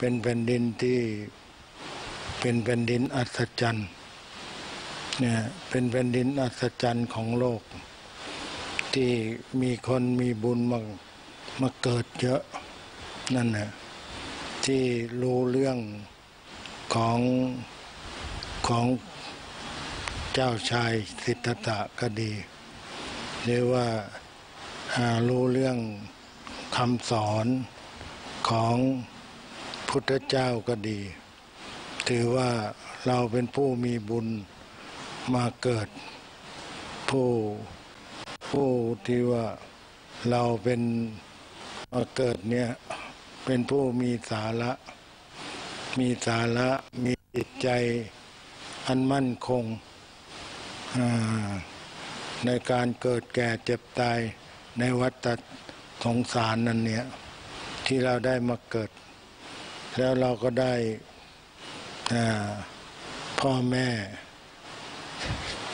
เป็นแผ่นดินที่เป็นแผ่นดินอัศจรรย์เนี่ยเป็นแผ่นดินอัศจรรย์ของโลกที่มีคนมีบุญมาเกิดเยอะนั่นนะที่รู้เรื่องของเจ้าชายสิทธัตถะก็ดีหรือว่ารู้เรื่องคำสอนของพุทธเจ้าก็ดีถือว่าเราเป็นผู้มีบุญมาเกิดผู้ที่ว่าเราเป็นมาเกิดเนี่ยเป็นผู้มีสาระมีจิตใจอันมั่นคงในการเกิดแก่เจ็บตายในวัฏสงสารนั่นเนี่ยที่เราได้มาเกิดแล้วเราก็ได้พ่อแม่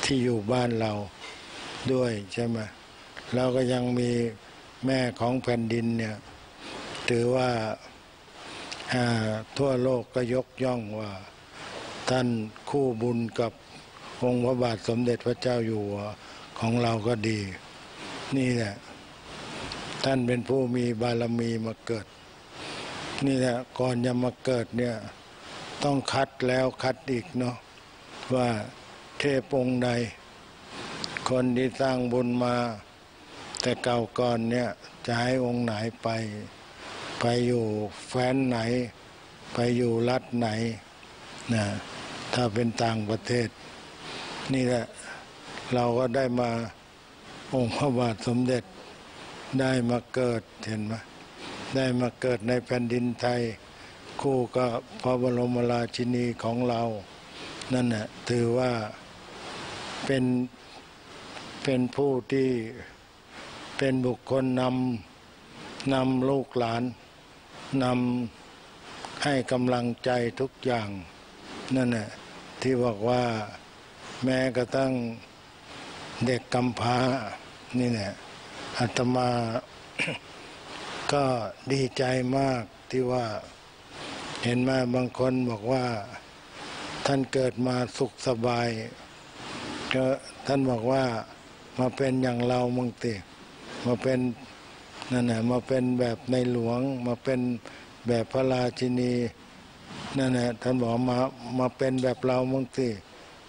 ที่อยู่บ้านเราด้วยใช่ไหมเราก็ยังมีแม่ของแผ่นดินเนี่ยถือว่าทั่วโลกก็ยกย่องว่าท่านคู่บุญกับองค์พระบาทสมเด็จพระเจ้าอยู่หัวของเราก็ดีนี่แหละท่านเป็นผู้มีบารมีมาเกิดนี่แหละก่อนจะมาเกิดเนี่ยต้องคัดแล้วคัดอีกเนาะว่าเทพองค์ใดคนที่สร้างบุญมาแต่เก่าก่อนเนี่ยจะให้องค์ไหนไปอยู่แฟ้นไหนไปอยู่รัฐไหนนะถ้าเป็นต่างประเทศนี่แหละเราก็ได้มาองค์พระบาทสมเด็จได้มาเกิดเห็นไหมได้มาเกิดในแผ่นดินไทยคู่กับพระบรมราชินีของเรานั่นแหละถือว่าเป็นผู้ที่เป็นบุคคลนำลูกหลานนำให้กำลังใจทุกอย่างนั่นแหละที่บอกว่าแม้กระทั่งเด็กกำพร้านี่แหละอาตมา ก็ดีใจมากที่ว่าเห็นมาบางคนบอกว่าท่านเกิดมาสุขสบายก็ท่านบอกว่ามาเป็นอย่างเรามั่งติมาเป็นนั่นแหละมาเป็นแบบในหลวงมาเป็นแบบพระราชินีนั่นแหละท่านบอกมาเป็นแบบเรามั่งติ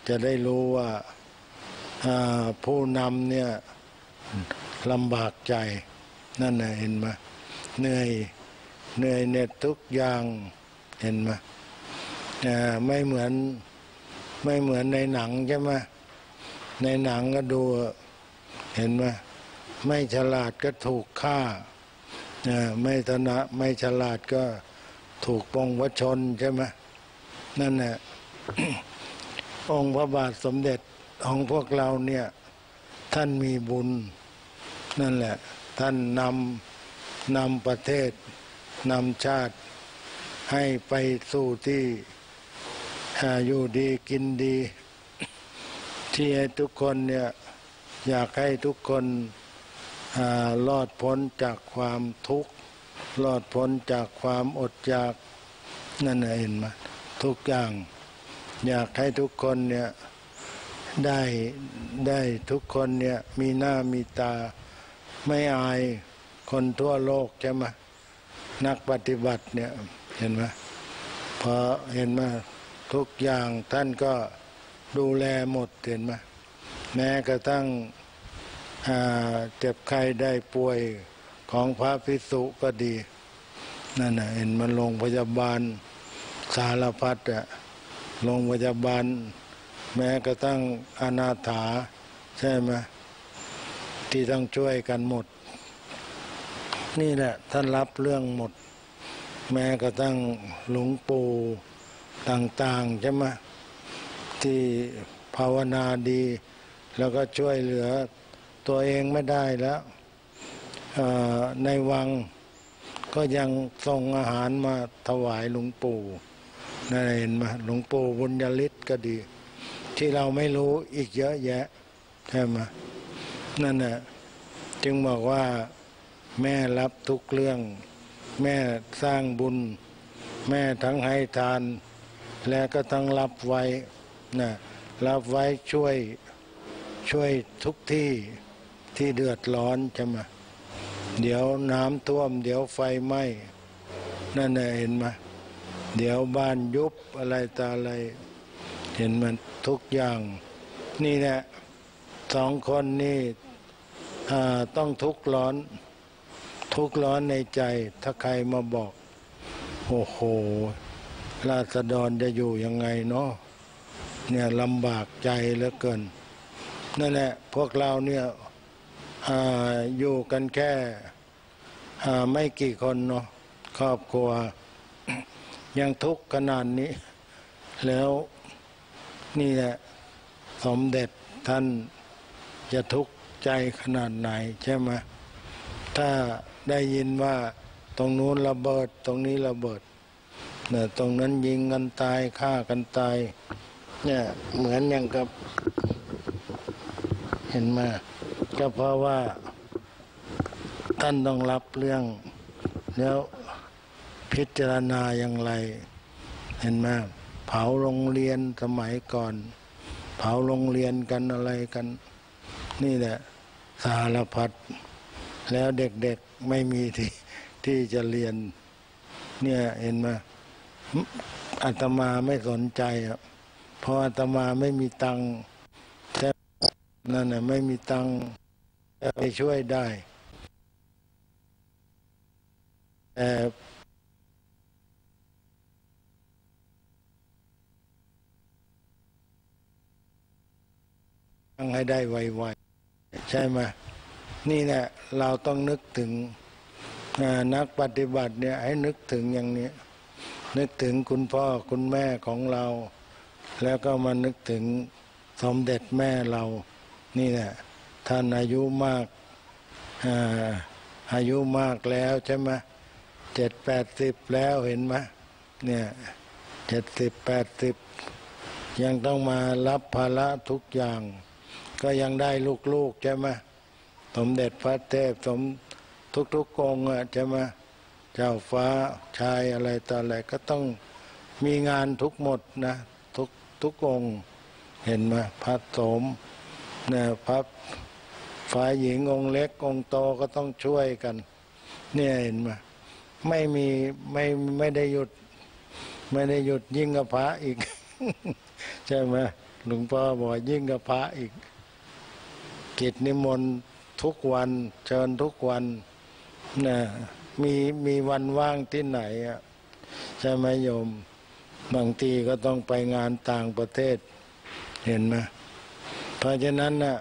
จะได้รู้ว่าผู้นำเนี่ยลำบากใจนั่นแหละเห็นไหมเหนื่อยเหน็ดทุกอย่างเห็นไหมไม่เหมือนในหนังใช่ไหมในหนังก็ดูเห็นไหมไม่ฉลาดก็ถูกฆ่าไม่ฉลาดก็ถูกปองวัชชนใช่ไหมนั่นแหละ องค์พระบาทสมเด็จของพวกเราเนี่ยท่านมีบุญนั่นแหละท่านนำประเทศนำชาติให้ไปสู่ที่อยู่ดีกินดีที่ให้ทุกคนเนี่ยอยากให้ทุกคนรอดพ้นจากความทุกข์รอดพ้นจากความอดอยากนั่นเห็นไหมทุกอย่างอยากให้ทุกคนเนี่ยได้ทุกคนเนี่ยมีหน้ามีตาไม่อายคนทั่วโลกใช่ไหมนักปฏิบัติเนี่ยเห็นไหมพอเห็นไหมทุกอย่างท่านก็ดูแลหมดเห็นไหมแม้กระทั่งเจ็บไข้ได้ป่วยของพระภิกษุก็ดีนั่นน่ะเห็นมันโรงพยาบาลสารพัดอะโรงพยาบาลแม้กระทั่งอนาถาใช่ไหมที่ต้องช่วยกันหมดนี่แหละท่านรับเรื่องหมดแม้กระทั่งหลวงปู่ต่างๆใช่ไหมที่ภาวนาดีแล้วก็ช่วยเหลือตัวเองไม่ได้แล้วในวังก็ยังส่งอาหารมาถวายหลวงปู่นั่นเห็นไหมหลวงปู่บุญญฤทธิ์ก็ดีที่เราไม่รู้อีกเยอะแยะใช่ไหมนั่นน่ะจึงบอกว่าแม่รับทุกเรื่องแม่สร้างบุญ แม่ทั้งให้ทานและก็ทั้งรับไว้นะรับไว้ช่วยทุกที่ที่เดือดร้อนใช่ไหมเดี๋ยวน้ำท่วมเดี๋ยวไฟไหม้นั่นน่ะเห็นไหมเดี๋ยวบ้านยุบอะไรตาอะไรเห็นมันทุกอย่างนี่แหละสองคนนี่ต้องทุกร้อนในใจถ้าใครมาบอกโอ้โหราษฎรจะอยู่ยังไงเนาะเนี่ยลำบากใจเหลือเกินนั่นแหละพวกเราเนี่ยอยู่กันแค่ไม่กี่คนเนาะครอบครัวยังทุกข์ขนาดนี้แล้วนี่แหละสมเด็จท่านจะทุกข์ใจขนาดไหนใช่ไหมถ้าได้ยินว่าตรงนู้นระเบิดตรงนี้ระเบิดเนี่ยตรงนั้นยิงกันตายฆ่ากันตายเนี่ยเหมือนอย่างกับเห็นมาก็เพราะว่าท่านต้องรับเรื่องแล้วพิจารณาอย่างไรเห็นไหมเผาโรงเรียนสมัยก่อนเผาโรงเรียนกันอะไรกันนี่แหละสารพัดแล้วเด็กๆไม่มีที่จะเรียนเนี่ยเห็นไหมอาตมาไม่สนใจเพราะอาตมาไม่มีตังค์นั่นน่ะไม่มีตังค์ไปช่วยได้แต่ตั้งให้ได้ไวๆใช่ไหมนี่แหละเราต้องนึกถึงนักปฏิบัติเนี่ยให้นึกถึงอย่างนี้นึกถึงคุณพ่อคุณแม่ของเราแล้วก็มานึกถึงสมเด็จแม่เรานี่แหละท่านอายุมากแล้วใช่ไหม70-80แล้วเห็นไหมเนี่ย70-80ยังต้องมารับภาระทุกอย่างก็ยังได้ลูกๆใช่ไหมสมเด็จพระเทพสมทุกๆองค์อ่ะใช่ไหมเจ้าฟ้าชายอะไรต่ออะไรก็ต้องมีงานทุกหมดนะทุกองค์เห็นไหมพระสมเนี่ยพระฝ่ายหญิงองค์เล็กองค์โตก็ต้องช่วยกันเนี่ยเห็นไหมไม่ได้หยุดยิ่งกับพระอีก ใช่ไหมหลวงพ่อบอกยิ่งกับพระอีกกิจนิมนต์ทุกวันเชิญทุกวันเนี่ยมีวันว่างที่ไหนอ่ะใช่ไหมโยมบางทีก็ต้องไปงานต่างประเทศเห็นไหมเพราะฉะนั้นน่ะ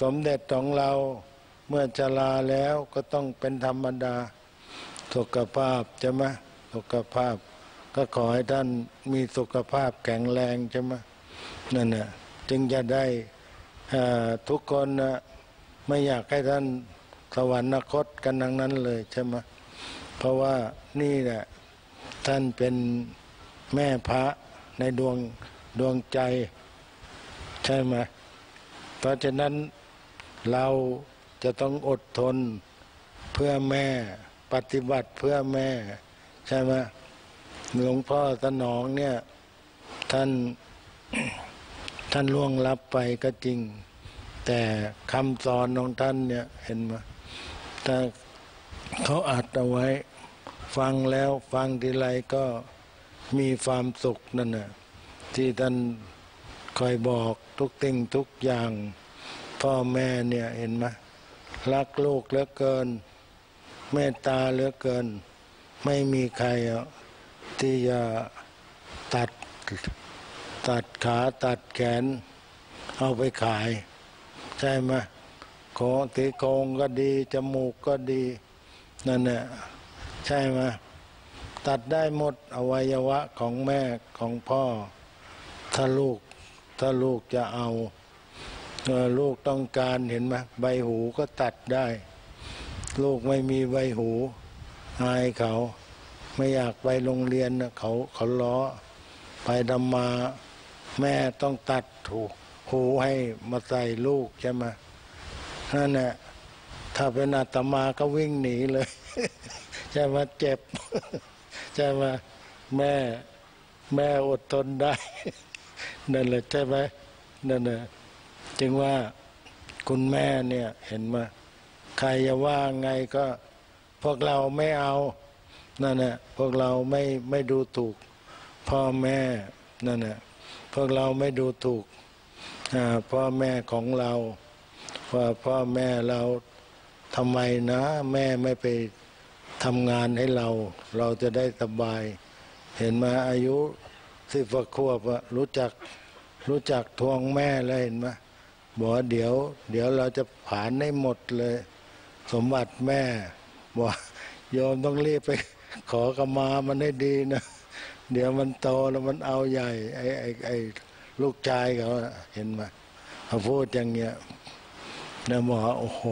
สมเด็จของเราเมื่อชราแล้วก็ต้องเป็นธรรมดาสุขภาพใช่ไหมสุขภาพก็ขอให้ท่านมีสุขภาพแข็งแรงใช่ไหมนั่นน่ะจึงจะได้ทุกคนนะไม่อยากให้ท่านสวรรคตกันทั้งนั้นเลยใช่ไหมเพราะว่านี่แหละท่านเป็นแม่พระในดวงใจใช่ไหมเพราะฉะนั้นเราจะต้องอดทนเพื่อแม่ปฏิบัติเพื่อแม่ใช่ไหมหลวงพ่อสนองเนี่ยท่านล่วงลับไปก็จริงแต่คำสอนของท่านเนี่ยเห็นไหมถ้าเขาอัดเอาไว้ฟังแล้วฟังทีไรก็มีความสุขนั่นน่ะที่ท่านคอยบอกทุกสิ่งทุกอย่างพ่อแม่เนี่ยเห็นไหมรักลูกเหลือเกินเมตตาเหลือเกินไม่มีใครที่จะตัดขาตัดแขนเอาไปขายใช่ไหมขอตีโครงก็ดีจมูกก็ดีนั่นแหละใช่ไหมตัดได้หมดอวัยวะของแม่ของพ่อถ้าลูกจะเอาลูกต้องการเห็นไหมใบหูก็ตัดได้ลูกไม่มีใบหูอายเขาไม่อยากไปโรงเรียนเขาล้อไปดำมาแม่ต้องตัดหูให้มาใส่ลูกใช่ไหมนั่นแหละถ้าเป็นอาตมาก็วิ่งหนีเลย ใช่ไหมเจ็บใช่ไหมแม่อดทนได้นั่นแหละใช่ไหมนั่นแหละจึงว่าคุณแม่เนี่ยเห็นมาใครจะว่าไงก็พวกเราไม่เอานั่นแหละพวกเราไม่ดูถูกพ่อแม่นั่นแหละพวกเราไม่ดูถูกพ่อแม่ของเราว่าพ่อแม่เราทำไมนะแม่ไม่ไปทำงานให้เราจะได้สบายเห็นมาอายุ10 ขวบรู้จักทวงแม่เลยเห็นไหมบอกเดี๋ยวเราจะผ่านได้หมดเลยสมบัติแม่บอกโยมต้องรีบไปขอกรรมามันให้ดีนะเดี๋ยวมันโตแล้วมันเอาใหญ่ไอ้ลูกชายเขาเห็นไหมเขาพูดอย่างเงี้ยนะหมอโอ้โห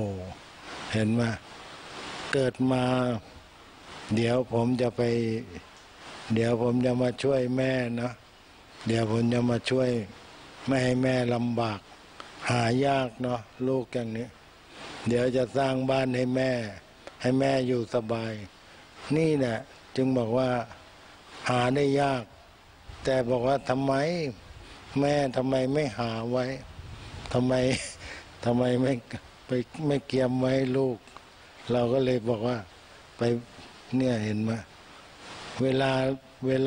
เห็นไหมเกิดมาเดี๋ยวผมจะมาช่วยแม่นะเดี๋ยวผมจะมาช่วยไม่ให้แม่ลำบากหายากเนาะลูกอย่างนี้เดี๋ยวจะสร้างบ้านให้แม่อยู่สบายนี่แหละจึงบอกว่าหาได้ยากแต่บอกว่าทำไมแม่ทำไมไม่หาไว้ทำไมไม่เกียมไว้ลูกเราก็เลยบอกว่าไปเนี่ยเห็นไหมเว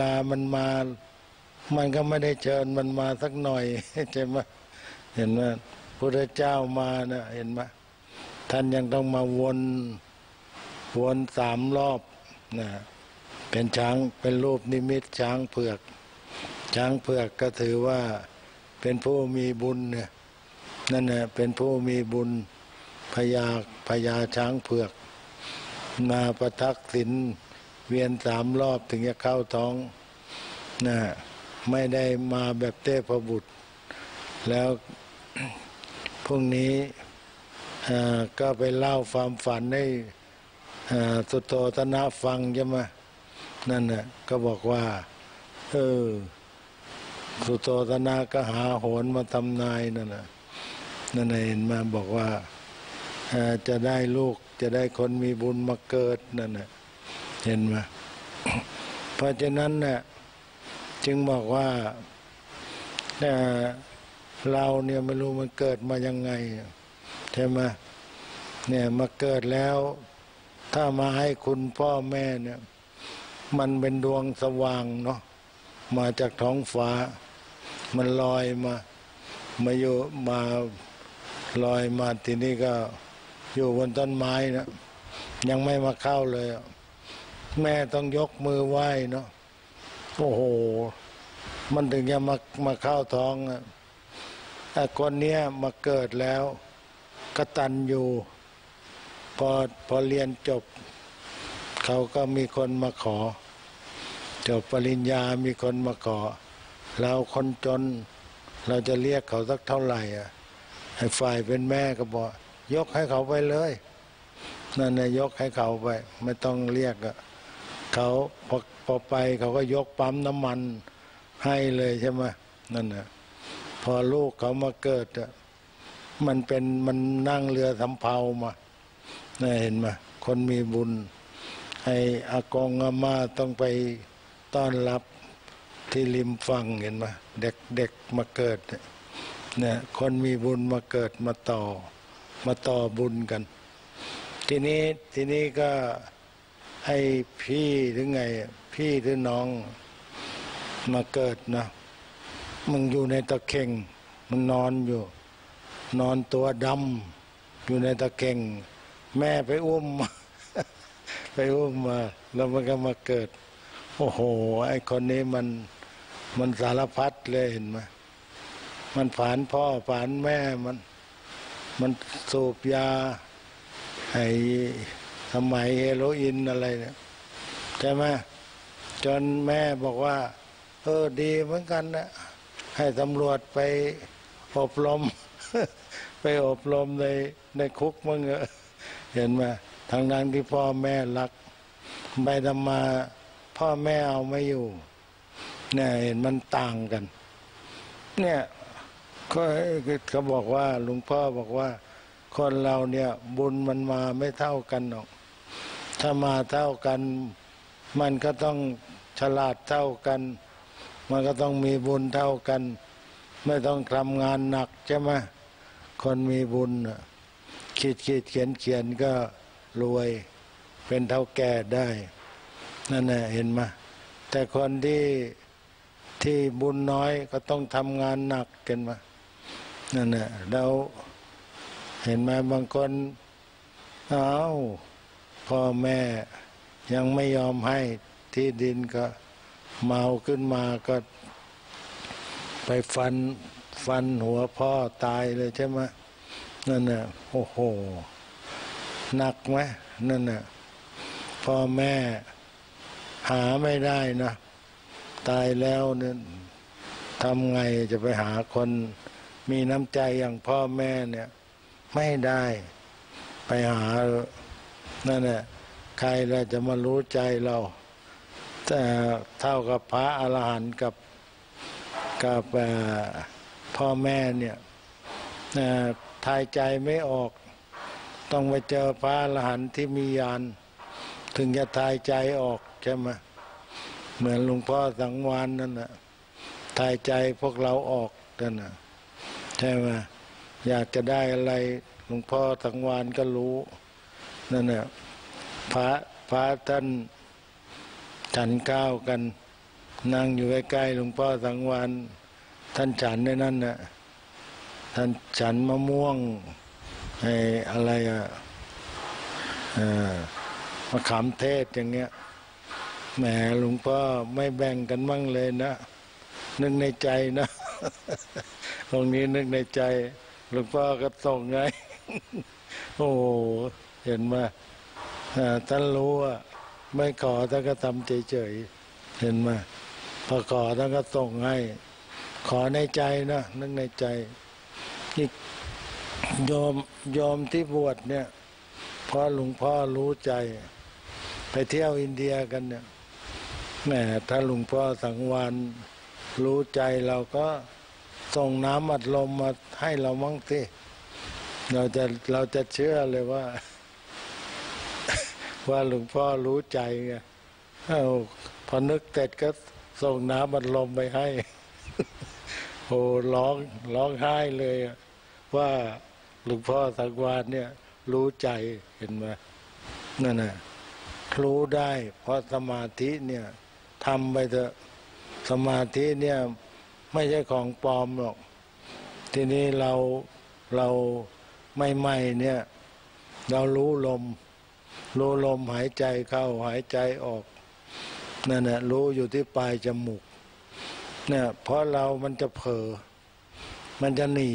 ลามันมามันก็ไม่ได้เชิญมันมาสักหน่อยใช่ไหมเห็นไหมพระเจ้ามานะเห็นไหมท่านยังต้องมาวน3 รอบนะเป็นช้างเป็นรูปนิมิตช้างเผือกก็ถือว่าเป็นผู้มีบุญเนี่ยนั่นแหละเป็นผู้มีบุญพญาช้างเผือกมาประทักษิณเวียน3 รอบถึงจะเข้าท้องนะไม่ได้มาแบบเทพบุตรแล้วพรุ่งนี้ก็ไปเล่าความฝันให้สุโธทนะฟังใช่ไหมนั่นน่ะก็บอกว่าสุโธทนะก็หาโหรมาทำนายนั่นน่ะเห็นมาบอกว่าจะได้ลูกจะได้คนมีบุญมาเกิดนั่นน่ะเห็นไหม เพราะฉะนั้นน่ะจึงบอกว่าเราเนี่ยไม่รู้มันเกิดมายังไงใช่ไหมเนี่ยมาเกิดแล้วถ้ามาให้คุณพ่อแม่เนี่ยมันเป็นดวงสว่างเนาะมาจากท้องฟ้ามันลอยมาอยู่มาลอยมาทีนี้ก็อยู่บนต้นไม้นะยังไม่มาเข้าเลยแม่ต้องยกมือไหว้เนาะโอ้โหมันถึงจะมาเข้าท้องอ่ะแต่คนเนี้ยมาเกิดแล้วกตัญญูพอเรียนจบเขาก็มีคนมาขอจบปริญญามีคนมาขอเราคนจนเราจะเรียกเขาสักเท่าไหร่อ่ะให้ฝ่ายเป็นแม่ก็บอกยกให้เขาไปเลยนั่นนายยกให้เขาไปไม่ต้องเรียกอ่ะเขาพอไปเขาก็ยกปั๊มน้ำมันให้เลยใช่ไหมนั่นน่ะพอลูกเขามาเกิดอ่ะมันนั่งเรือสำเภามาน่าเห็นไหมคนมีบุญให้อากงอาม่าต้องไปต้อนรับที่ริมฝั่งเห็นไหมเด็กมาเกิดเนี่ยคนมีบุญมาเกิดมาต่อบุญกันทีนี้ก็ให้พี่หรือไงพี่หรือน้องมาเกิดนะมึงอยู่ในตะเข่งมึงนอนอยู่นอนตัวดำอยู่ในตะเข่งแม่ไปอุ้ม มาแล้วมันก็มาเกิดโอ้โหไอ้คนนี้มันสารพัดเลยเห็นไหมมันผ่านพ่อผ่านแม่มันสูบยาไอ้สมัยเฮโรอีนอะไรเนี่ยใช่ไหมจนแม่บอกว่าดีเหมือนกันนะให้ตำรวจไปอบรมในคุกมึงเห็นไหมทั้งที่พ่อแม่รักไปทำมาพ่อแม่เอาไม่อยู่เนี่ยเห็นมันต่างกันเนี่ยเขาบอกว่าหลวงพ่อบอกว่าคนเราเนี่ยบุญมันมาไม่เท่ากันหรอก ถ้ามาเท่ากันมันก็ต้องฉลาดเท่ากันมันก็ต้องมีบุญเท่ากันไม่ต้องทำงานหนักใช่ไหมคนมีบุญคิดเขียนก็รวยเป็นเท่าแก่ได้นั่นแหละเห็นไหมแต่คนที่บุญน้อยก็ต้องทำงานหนักกันมานั่นแหละแล้วเห็นไหมบางคนเอาพ่อแม่ยังไม่ยอมให้ที่ดินก็เมาขึ้นมาก็ไปฟันหัวพ่อตายเลยใช่ไหมนั่นน่ะโอ้โหหนักไหมนั่นน่ะพ่อแม่หาไม่ได้นะตายแล้วเนี่ยทำไงจะไปหาคนมีน้ำใจอย่างพ่อแม่เนี่ยไม่ได้ไปหานั่นแหละใครเราจะมารู้ใจเราแต่เท่ากับพระอรหันต์กับพ่อแม่เนี่ยทายใจไม่ออกต้องไปเจอพระอรหันต์ที่มีญาณถึงจะทายใจออกใช่ไหมเหมือนหลวงพ่อสังวานนั่นน่ะทายใจพวกเราออกนั่นน่ะใช่ไหมอยากจะได้อะไรหลวงพ่อสังวานก็รู้นั่นน่ะพระท่านฉันข้าวกันนั่งอยู่ใกล้ๆหลวงพ่อสังวานท่านฉันในนั้นน่ะท่านฉันมะม่วงไอ้อะไรมะขามเทศอย่างเงี้ยแหมหลวงพ่อไม่แบ่งกันบ้างเลยนะนึกในใจนะตรงนี้นึกในใจหลวงพ่อก็ส่งไงโอ้เห็นมาท่านรู้ว่าไม่ขอท่านก็ทำเฉยๆเห็นมาพอขอท่านก็ส่งให้ขอในใจนะนึกในใจที่ยอมที่บวชเนี่ยเพราะหลวงพ่อรู้ใจไปเที่ยวอินเดียกันเนี่ยแหมถ้าหลวงพ่อสังวานรู้ใจเราก็ส่งน้ำอัดลมมาให้เรามั่งสิเราจะเชื่อเลยว่าหลวงพ่อรู้ใจไงพอนึกเสร็จก็ส่งน้ำอัดลมไปให้โอ้ร้องไห้เลยว่าหลวงพ่อสังวานเนี่ยรู้ใจเห็นไหมนั่นน่ะรู้ได้เพราะสมาธิเนี่ยทำไปเถอะสมาธิเนี่ยไม่ใช่ของปลอมหรอกทีนี้เราใหม่ๆเนี่ยเรารู้ลมหายใจเข้าหายใจออกนั่นแหละรู้อยู่ที่ปลายจมูกเนี่ยเพราะเรามันจะเผลอมันจะหนี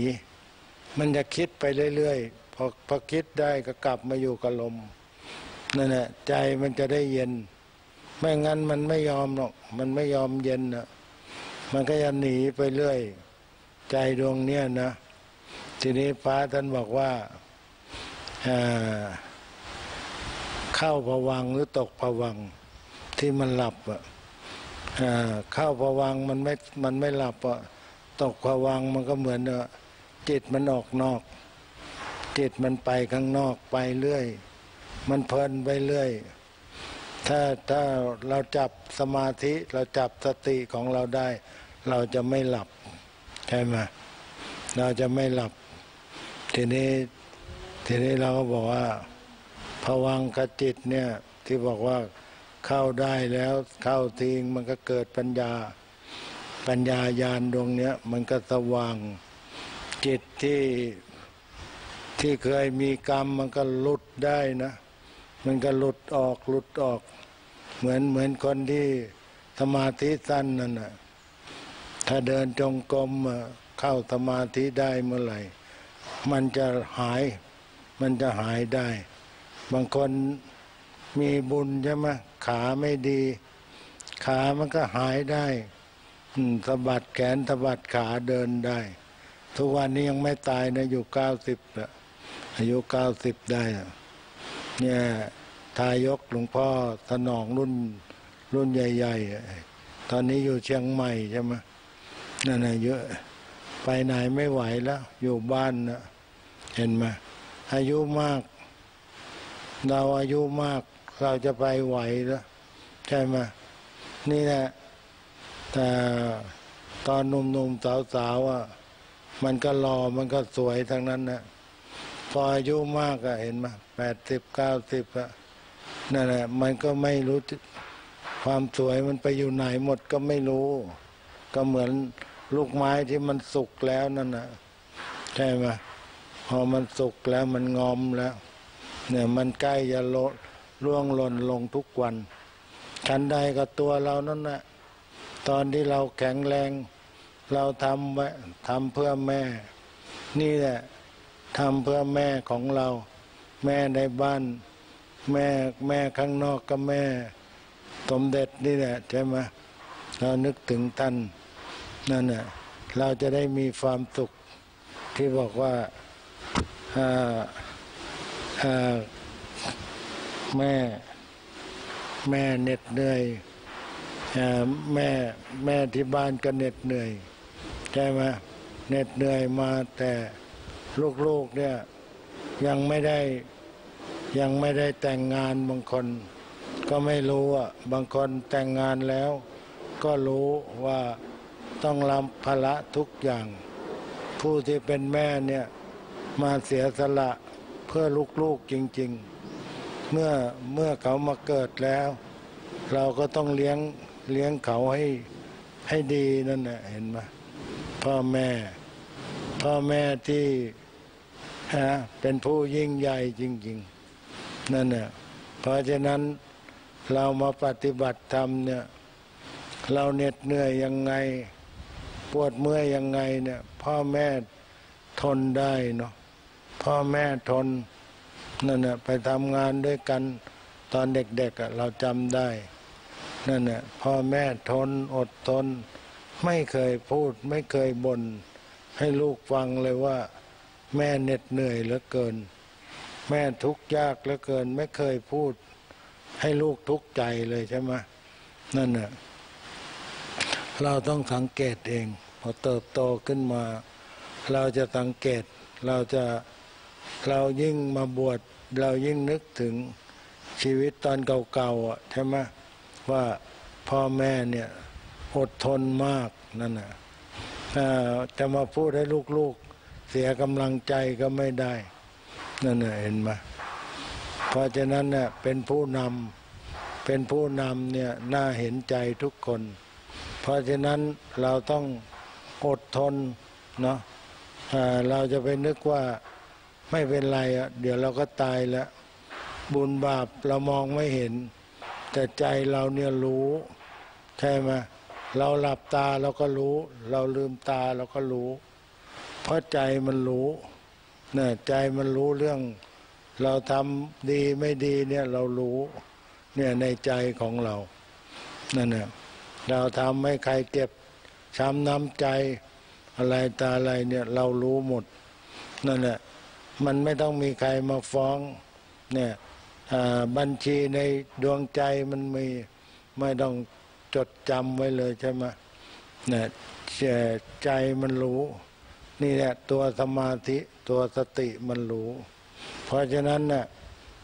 มันจะคิดไปเรื่อยๆพอคิดได้ก็กลับมาอยู่กับลมนั่นแหละใจมันจะได้เย็นไม่งั้นมันไม่ยอมหรอกมันไม่ยอมเย็นนะมันก็จะหนีไปเรื่อยใจดวงเนี้ยนะทีนี้พระท่านบอกว่าเข้าภวังค์หรือตกภวังค์ที่มันหลับอ่ะเข้าภวังค์มันไม่หลับอ่ะตกภวังค์มันก็เหมือนจิตมันออกนอกจิตมันไปข้างนอกไปเรื่อยมันเพลินไปเรื่อยถ้าเราจับสมาธิเราจับสติของเราได้เราจะไม่หลับใช่ไหมเราจะไม่หลับทีนี้เราก็บอกว่าภวังคจิตเนี่ยที่บอกว่าเข้าได้แล้วเข้าทิ้งมันก็เกิดปัญญาญาณดวงเนี้ยมันก็สว่างจิตที่เคยมีกรรมมันก็หลุดได้นะมันก็หลุดออกเหมือนคนที่สมาธิสั้นนั่นน่ะถ้าเดินจงกรมเข้าสมาธิได้เมื่อไหร่มันจะหายได้บางคนมีบุญใช่ไหมขาไม่ดีขามันก็หายได้สะบัดแขนสะบัดขาเดินได้ทุกวันนี้ยังไม่ตายนะอยู่90อายุ90ได้เนี่ยทายกหลวงพ่อสนองรุ่นใหญ่ๆตอนนี้อยู่เชียงใหม่ใช่ไหมนั่นน่ะเยอะไปไหนไม่ไหวแล้วอยู่บ้านนะเห็นไหมอายุมากเราอายุมาก เราจะไปไหวแล้วใช่ไหมนี่แหละแต่ตอนหนุ่มๆสาวๆอ่ะมันก็หล่อมันก็สวยทั้งนั้นนะพออายุมากอะเห็นไหม80 90อะนั่นแหละมันก็ไม่รู้ความสวยมันไปอยู่ไหนหมดก็ไม่รู้ก็เหมือนลูกไม้ที่มันสุกแล้วนั่นนะใช่ไหมพอมันสุกแล้วมันงอมแล้วเนี่ยมันใกล้จะร่วงหล่นลงทุกวันชั้นใดกับตัวเรานั่นแหละตอนที่เราแข็งแรงเราทำเพื่อแม่นี่แหละทำเพื่อแม่ของเราแม่ในบ้านแม่ข้างนอกก็แม่สมเด็จนี่แหละใช่ไหมเรานึกถึงท่านนั่นน่ะเราจะได้มีความสุขที่บอกว่าแม่เหน็ดเหนื่อยแม่ที่บ้านก็เหน็ดเหนื่อยใช่ไหมเหน็ดเหนื่อยมาแต่ลูกๆเนี่ยยังไม่ได้แต่งงานบางคนก็ไม่รู้อ่ะบางคนแต่งงานแล้วก็รู้ว่าต้องรับภาระทุกอย่างผู้ที่เป็นแม่เนี่ยมาเสียสละเพื่อลูกๆจริงๆเมื่อเขามาเกิดแล้วเราก็ต้องเลี้ยงเขาให้ดีนั่นแหละเห็นไหมพ่อแม่ที่เป็นผู้ยิ่งใหญ่จริงๆนั่นแหละเพราะฉะนั้นเรามาปฏิบัติธรรมเนี่ยเราเหน็ดเหนื่อยยังไงปวดเมื่อยยังไงเนี่ยพ่อแม่ทนได้เนาะพ่อแม่ทนนั่นแหละไปทำงานด้วยกันตอนเด็กๆเราจำได้นั่นแหละพ่อแม่ทนอดทนไม่เคยพูดไม่เคยบ่นให้ลูกฟังเลยว่าแม่เหน็ดเหนื่อยเหลือเกินแม่ทุกข์ยากเหลือเกินไม่เคยพูดให้ลูกทุกข์ใจเลยใช่ไหมนั่นน่ะเราต้องสังเกตเองพอเติบโตขึ้นมาเราจะสังเกตเรายิ่งมาบวชเรายิ่งนึกถึงชีวิตตอนเก่าๆอ่ะใช่ไหมว่าพ่อแม่เนี่ยอดทนมากนั่นน่ะจะมาพูดให้ลูกๆเสียกำลังใจก็ไม่ได้นั่นน่ะเห็นไหมเพราะฉะนั้นเนี่ยเป็นผู้นำเนี่ยน่าเห็นใจทุกคนเพราะฉะนั้นเราต้องอดทนเนาะเราจะไปนึกว่าไม่เป็นไรอ่ะเดี๋ยวเราก็ตายแล้วบุญบาปเรามองไม่เห็นแต่ใจเราเนี่ยรู้ใช่ไหมเราหลับตาเราก็รู้เราลืมตาเราก็รู้เพราะใจมันรู้เนี่ยใจมันรู้เรื่องเราทำดีไม่ดีเนี่ยเรารู้เนี่ยในใจของเรานั่นแหละเราทำให้ใครเจ็บช้ำน้ำใจอะไรตาอะไรเนี่ยเรารู้หมดนั่นแหละมันไม่ต้องมีใครมาฟ้องเนี่ยบัญชีในดวงใจมันมีไม่ต้องจดจำไว้เลยใช่ไหมเนี่ยใจมันรู้นี่แหละตัวสมาธิตัวสติมันรู้เพราะฉะนั้นน่ะ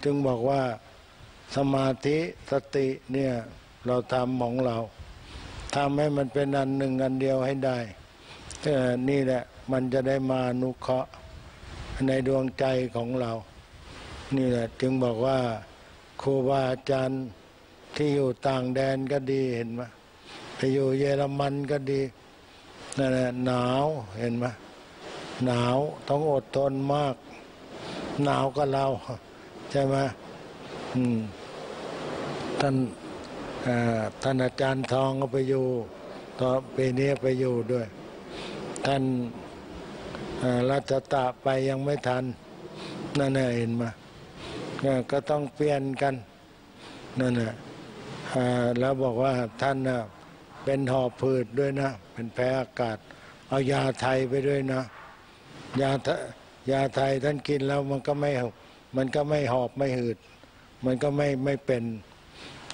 จึงบอกว่าสมาธิสติเนี่ยเราทำของเราทำให้มันเป็นอันหนึ่งอันเดียวให้ได้นี่แหละมันจะได้มาอนุเคราะห์ในดวงใจของเรานี่แหละจึงบอกว่าครูบาอาจารย์ที่อยู่ต่างแดนก็ดีเห็นไหมไปอยู่เยอรมันก็ดีนั่นแหละหนาวเห็นไหมหนาวต้องอดทนมากหนาวก็เราใช่ไหมท่านอาจารย์ทองก็ไปอยู่ตอนปีนี้ไปอยู่ด้วยท่านรัชตะไปยังไม่ทันนั่นแหละเห็นไหมก็ต้องเปลี่ยนกันนั่นแหละแล้วบอกว่าท่านเป็นหอบผืดด้วยนะเป็นแพ้อากาศเอายาไทยไปด้วยนะยาไทยท่านกินแล้วมันก็ไม่หอบไม่หืดมันก็ไม่เป็น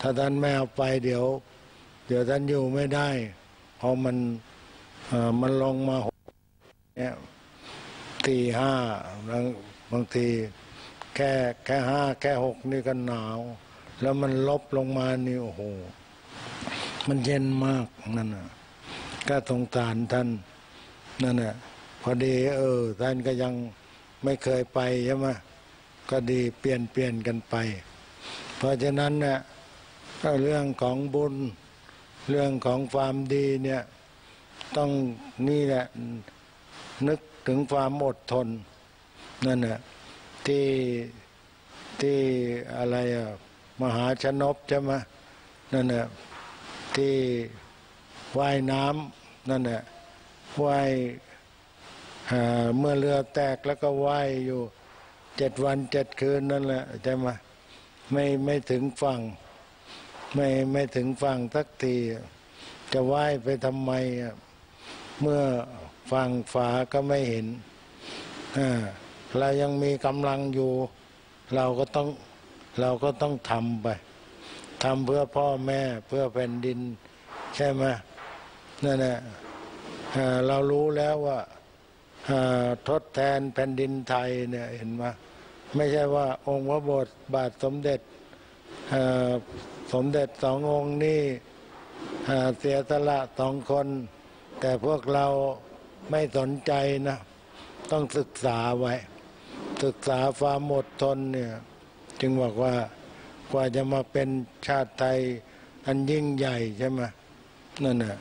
ถ้าท่านไม่เอาไปเดี๋ยวท่านอยู่ไม่ได้เพราะมันลงมาเนี่ย4-5บางทีแค่5 แค่ 6นี่ก็หนาว แล้วมันลบลงมานี่โอ้โหมันเย็นมากนั่นน่ะก็สงสารท่านนั่นน่ะพอดีท่านก็ยังไม่เคยไปใช่ไหมก็ดีเปลี่ยนกันไปเพราะฉะนั้นน่ะเรื่องของบุญเรื่องของความดีเนี่ยต้องนี่แหละนึกถึงความอดทนนั่นน่ะที่อะไรมหาชนกใช่ไหมนั่นน่ะที่ว่ายน้ำนั่นน่ะว่ายเมื่อเรือแตกแล้วก็ว่ายอยู่7 วัน 7 คืนนั่นแหละใช่ไหมไม่ถึงฝั่งไม่ถึงฝั่งสักทีจะว่ายไปทำไมเมื่อฝั่งฝาก็ไม่เห็นเรายังมีกำลังอยู่เราก็ต้องทำไปทำเพื่อพ่อแม่เพื่อแผ่นดินใช่ไหมนั่นแหละเรารู้แล้วว่าทดแทนแผ่นดินไทยเนี่ยเห็นไหมไม่ใช่ว่าองค์พระบาทสมเด็จ2 องค์นี่เสียสละ2 คนแต่พวกเราไม่สนใจนะต้องศึกษาไว้ศึกษาความอดทนเนี่ยจึงบอกว่ากว่าจะมาเป็นชาติไทยอันยิ่งใหญ่ใช่ไหมนั่นน่ะ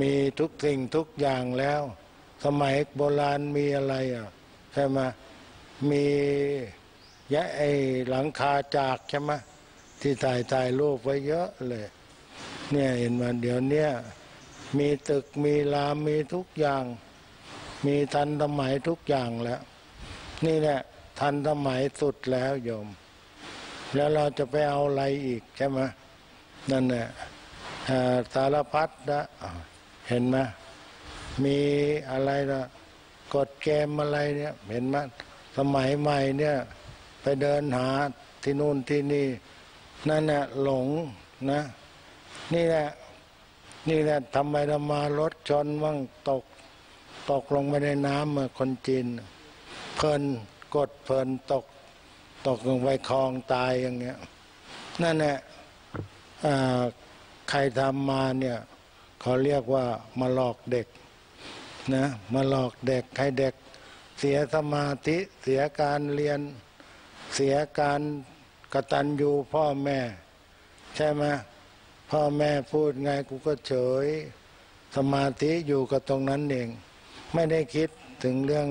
มีทุกสิ่งทุกอย่างแล้วสมัยโบราณมีอะไรใช่ไหมมียะไอหลังคาจากใช่ไหมที่ถ่ายรูปไว้เยอะเลยเนี่ยเห็นมาเดี๋ยวนี้มีตึกมีรามมีทุกอย่างมีทันสมัยทุกอย่างแล้วนี่แหละทันสมัยสุดแล้วโยมแล้วเราจะไปเอาอะไรอีกใช่ไหมนั่นแหละสารพัดนะเห็นไหมมีอะไรนะกดเกมอะไรเนี่ยเห็นไหมสมัยใหม่เนี่ยไปเดินหาที่นู่นที่นี่นั่นแหละหลงนะนี่แหละทำไมเรามารถชนบ้างตกลงไปในน้ำคนจีนเพลินกดเพลินตกลงไปคลองตายอย่างเงี้ยนั่นแหละใครทำมาเนี่ยเขาเรียกว่ามาหลอกเด็กนะมาหลอกเด็กให้เด็กเสียสมาธิเสียการเรียนเสียการกตัญญูพ่อแม่ใช่ไหมพ่อแม่พูดไงกูก็เฉยสมาธิอยู่กับตรงนั้นเองไม่ได้คิดถึงเรื่อง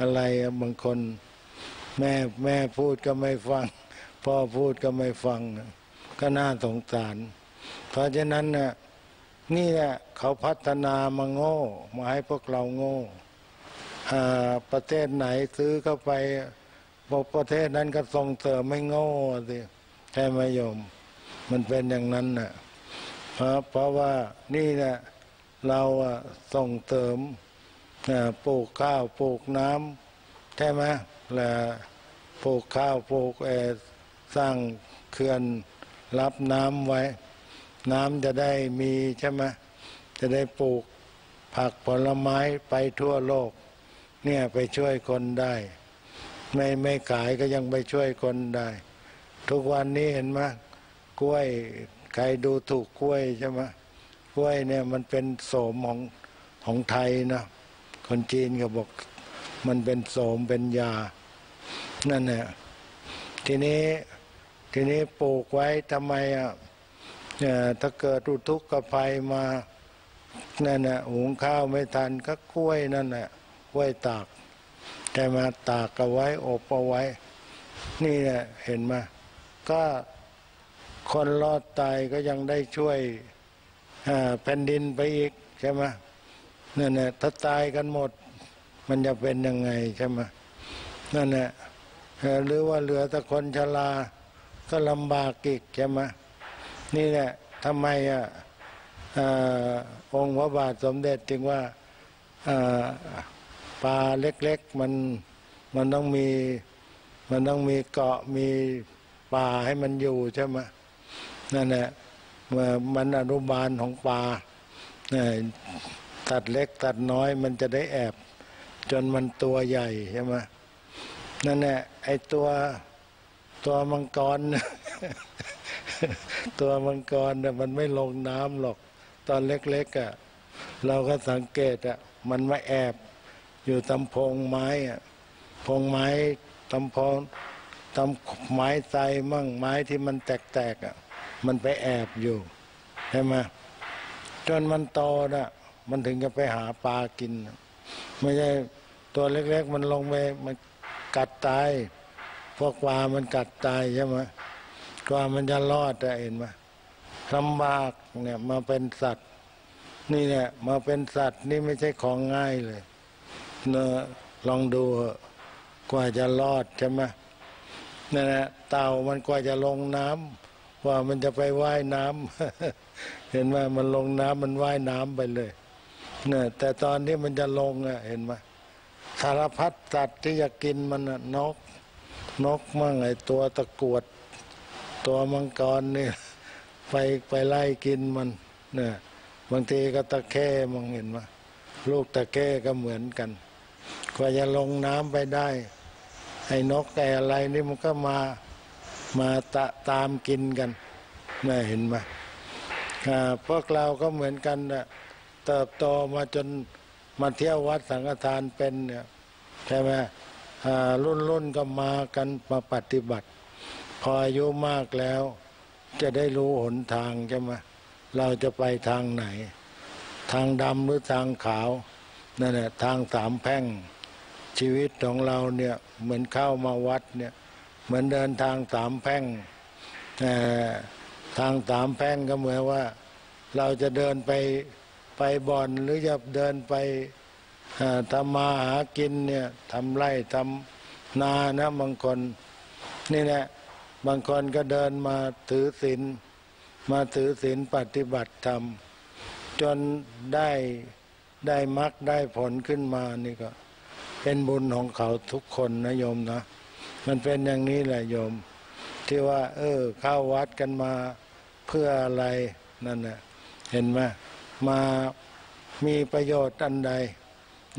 อะไรบางคนแม่พูดก็ไม่ฟังพ่อพูดก็ไม่ฟังก็น่าสงสารเพราะฉะนั้นน่ะนี่แหละเขาพัฒนามาโง่มาให้พวกเราโง่ประเทศไหนซื้อเข้าไปบอกประเทศนั้นก็ส่งเสริมไม่โง่สิใช่ไหมโยมมันเป็นอย่างนั้นน่ะเพราะว่านี่แหละเราส่งเสริมปลูกข้าวปลูกน้ำใช่ไหมและปลูกข้าวปลูกสร้างเขื่อนรับน้ำไว้น้ำจะได้มีใช่ไหมจะได้ปลูกผักผลไม้ไปทั่วโลกเนี่ยไปช่วยคนได้ไม่ขายก็ยังไปช่วยคนได้ทุกวันนี้เห็นไหมกล้วยใครดูถูกกล้วยใช่ไหมกล้วยเนี่ยมันเป็นโสมของไทยนะคนจีนก็บอกมันเป็นโสมเป็นยานั่นแหละทีนี้ปลูกไว้ทำไมถ้าเกิดทุกข์กับภัยมานั่นแหละหุงข้าวไม่ทันก็กล้วยนั่นแหละกล้วยตากแต่มาตากเอาไว้อบเอาไว้นี่แหละเห็นไหมก็คนรอดตายก็ยังได้ช่วยแผ่นดินไปอีกใช่ไหมนั่นแหละถ้าตายกันหมดมันจะเป็นยังไงใช่ไหมนั่นแหละหรือว่าเหลือแต่คนชราก็ลำบากอีกใช่ไหมนี่แหละทำไมองค์พระบาทสมเด็จจึงว่าปลาเล็กๆมันต้องมีเกาะมีป่าให้มันอยู่ใช่ไหมนั่นแหละมันอนุบาลของป่าตัดเล็กตัดน้อยมันจะได้แอบจนมันตัวใหญ่ใช่ไหมนั่นแหละไอตัวมังกร ตัวมังกรเนี่ยมันไม่ลงน้ำหรอกตอนเล็กๆอ่ะเราก็สังเกตอ่ะมันมาแอบอยู่ตามพงไม้อ่ะพงไม้ตามพงตามไม้ไทรมั่งไม้ที่มันแตกๆอ่ะมันไปแอบอยู่ใช่ไหมจนมันโตน่ะมันถึงจะไปหาปลากินไม่ใช่ตัวเล็กๆมันลงไปมันกัดตายพวกปลามันกัดตายใช่ไหมกว่ามันจะรอดจะเห็นไหมลำบากเนี่ยมาเป็นสัตว์นี่เนี่ยมาเป็นสัตว์นี่ไม่ใช่ของง่ายเลยเนอะลองดูกว่าจะรอดใช่ไหมนั่นแหละเต่ามันกว่าจะลงน้ำกว่ามันจะไปว่ายน้ำเห็นไหมมันลงน้ำมันว่ายน้ำไปเลยเนี่ยแต่ตอนนี้มันจะลงอะเห็นไหมสารพัดสัตว์ที่อยากกินมันนกนกมั่งไอตัวตะกรวดตัวมังกรเนี่ยไปไล่กินมันเนี่ยบางทีก็ตะแค่มองเห็นว่าลูกตะแค่ก็เหมือนกันกว่าจะลงน้ำไปได้ไอ้นกแต่อะไรนี่มันก็มาตามกินกันเนี่ยเห็นไหมพวกเราก็เหมือนกันนะเติบโตมาจนมาเที่ยววัดสังฆทานเป็นเนี่ยใช่ไหมรุ่นก็มากันมาปฏิบัติพออายุมากแล้วจะได้รู้หนทางใช่ไหมเราจะไปทางไหนทางดำหรือทางขาวนั่นแหละทางสามแพร่งชีวิตของเราเนี่ยเหมือนเข้ามาวัดเนี่ยเหมือนเดินทางสามแพร่งทางสามแพร่งก็เหมือนว่าเราจะเดินไปบ่อนหรือจะเดินไปทำมาหากินเนี่ยทำไร่ทำนานะบางคนนี่แหละบางคนก็เดินมาถือศีลปฏิบัติธรรมจนได้มรรคได้ผลขึ้นมานี่ก็เป็นบุญของเขาทุกคนนะโยมนะมันเป็นอย่างนี้แหละโยมที่ว่าเข้าวัดกันมาเพื่ออะไรนั่นน่ะเห็นไหมมามีประโยชน์อันใด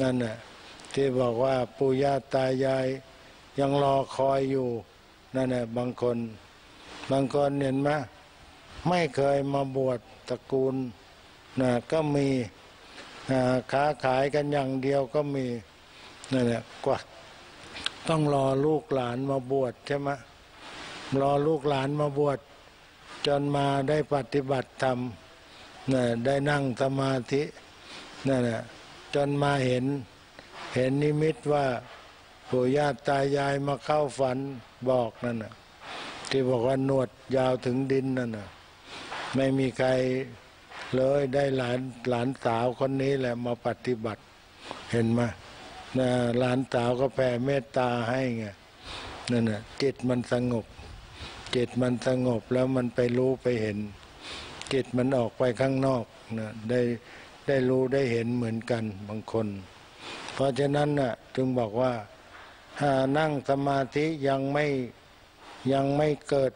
นั่นน่ะที่บอกว่าปู่ย่าตายายยังรอคอยอยู่นั่นแหละบางคนเห็นไหมไม่เคยมาบวชตระกูลนะก็มีค้าขายกันอย่างเดียวก็มีนั่นแหละกว่าต้องรอลูกหลานมาบวชใช่ไหมรอลูกหลานมาบวชจนมาได้ปฏิบัติธรรมนะได้นั่งสมาธินั่นแหละจนมาเห็นนิมิตว่าปู่ย่าตายายมาเข้าฝันบอกนั่นน่ะที่บอกว่าหนวดยาวถึงดินนั่นน่ะไม่มีใครเลยได้หลานสาวคนนี้แหละมาปฏิบัติเห็นไหมหลานสาวก็แผ่เมตตาให้ไงนั่นน่ะจิตมันสงบแล้วมันไปรู้ไปเห็นจิตมันออกไปข้างนอกนะได้รู้ได้เห็นเหมือนกันบางคนเพราะฉะนั้นน่ะจึงบอกว่านั่งสมาธิยังไม่เกิด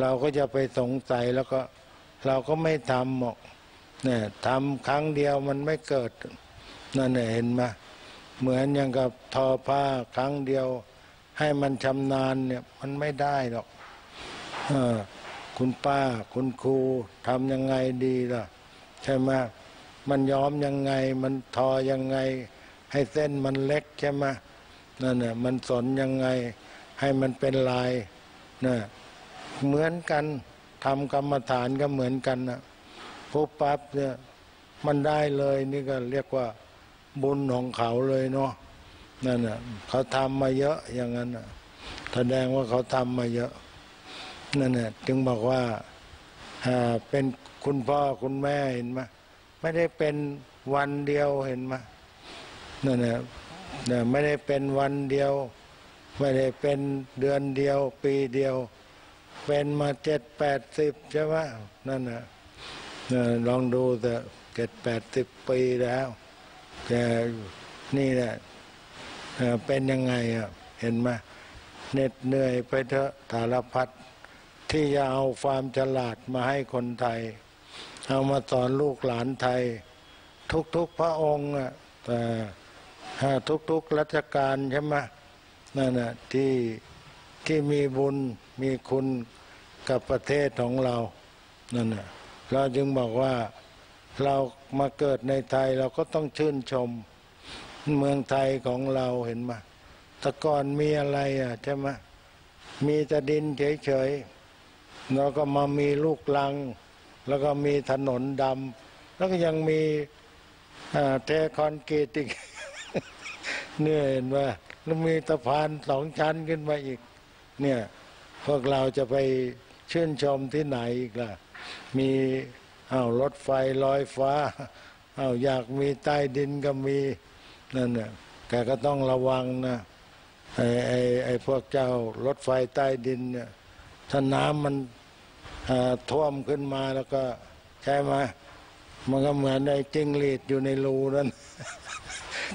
เราก็จะไปสงสัยแล้วก็เราก็ไม่ทำหรอกเนี่ยทำครั้งเดียวมันไม่เกิดนั่นเนี่ยเห็นไหมเหมือนอย่างกับทอผ้าครั้งเดียวให้มันชำนาญเนี่ยมันไม่ได้หรอกคุณป้าคุณครูทำยังไงดีล่ะใช่ไหมมันย้อมยังไงมันทอยังไงให้เส้นมันเล็กใช่ไหมนั่นเนี่ยมันสนยังไงให้มันเป็นลายเนี่ยเหมือนกันทำกรรมฐานก็เหมือนกันนะปุ๊บปั๊บเนี่ยมันได้เลยนี่ก็เรียกว่าบุญของเขาเลยเนาะนั่นน่ะเขาทำมาเยอะอย่างนั้นน่ะแสดงว่าเขาทำมาเยอะนั่นน่ะจึงบอกว่าเป็นคุณพ่อคุณแม่เห็นไหมไม่ได้เป็นวันเดียวเห็นไหมนั่นน่ะไม่ได้เป็นวันเดียวไม่ได้เป็นเดือนเดียวปีเดียวเป็นมา70-80ใช่ไหมนั่นน่ะลองดูแต่70-80 ปีแล้วแต่นี่แหละเป็นยังไงเห็นไหมเหน็ดเหนื่อยไปเถอะสารพัดที่จะเอาความฉลาดมาให้คนไทยเอามาสอนลูกหลานไทยทุกพระองค์แต่ทุกรัชกาลใช่ไหมนั่นน่ะที่มีบุญมีคุณ กับประเทศของเรานั่นแหละเราจึงบอกว่าเรามาเกิดในไทยเราก็ต้องชื่นชมเมืองไทยของเราเห็นไหมแต่ก่อนมีอะไรอ่ะใช่ไหมมีแต่ดินเฉยๆเราก็มามีลูกลังแล้วก็มีถนนดำแล้วก็ยังมีเทคอนกรีตอีก เนี่ยเห็นไหมแล้วมีสะพานสองชั้นขึ้นมาอีกเนี่ยพวกเราจะไปชื่นชมที่ไหนอีกล่ะมีรถไฟลอยฟ้าอยากมีใต้ดินก็มีนั่นน่ะแกก็ต้องระวังนะไอ้พวกเจ้ารถไฟใต้ดินเนี่ยถ้าน้ำมันท่วมขึ้นมาแล้วก็ใช่ไหมมันก็เหมือนไอ้จิ้งหรีดอยู่ในรูนั่น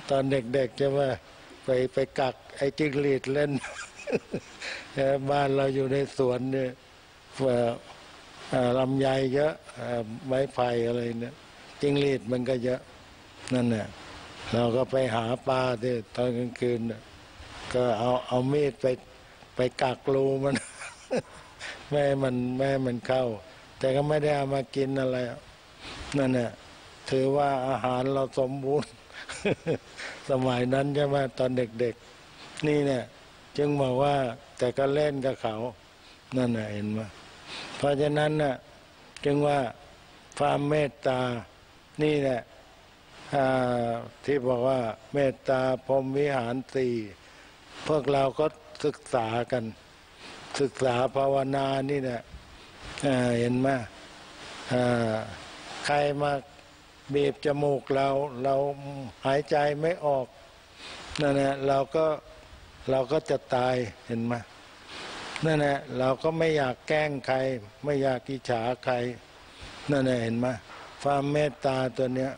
ตอนเด็กๆใช่ไหมไปกักไอ้จิ้งหรีดเล่น บ้านเราอยู่ในสวนเนี่ยลำไยเยอะไม้ไผ่อะไรเนี่ยจิ้งหรีดมันก็เยอะนั่นน่ะเราก็ไปหาปลาที่ตอนกลางคืนก็เอามีดไปกักรูมัน แม่มันเข้าแต่ก็ไม่ได้เอามากินอะไรนั่นน่ะถือว่าอาหารเราสมบูรณ์ สมัยนั้นใช่ไหมตอนเด็กๆนี่เนี่ยจึงบอกว่าแต่ก็เล่นกับเขานั่นน่ะเห็นไหมเพราะฉะนั้นน่ะจึงว่าความเมตตานี่แหละที่บอกว่าเมตตาพรหมวิหารสี่พวกเราก็ศึกษากันศึกษาภาวนานี่แหละเห็นไหมใครมาบีบจมูกเราหายใจไม่ออกนั่นแหละเราก็จะตายเห็นไหมนั่นแหละเราก็ไม่อยากแกล้งใครไม่อยากอิจฉาใครนั่นแหละเห็นไหมความเมตตาตัวเนี้ย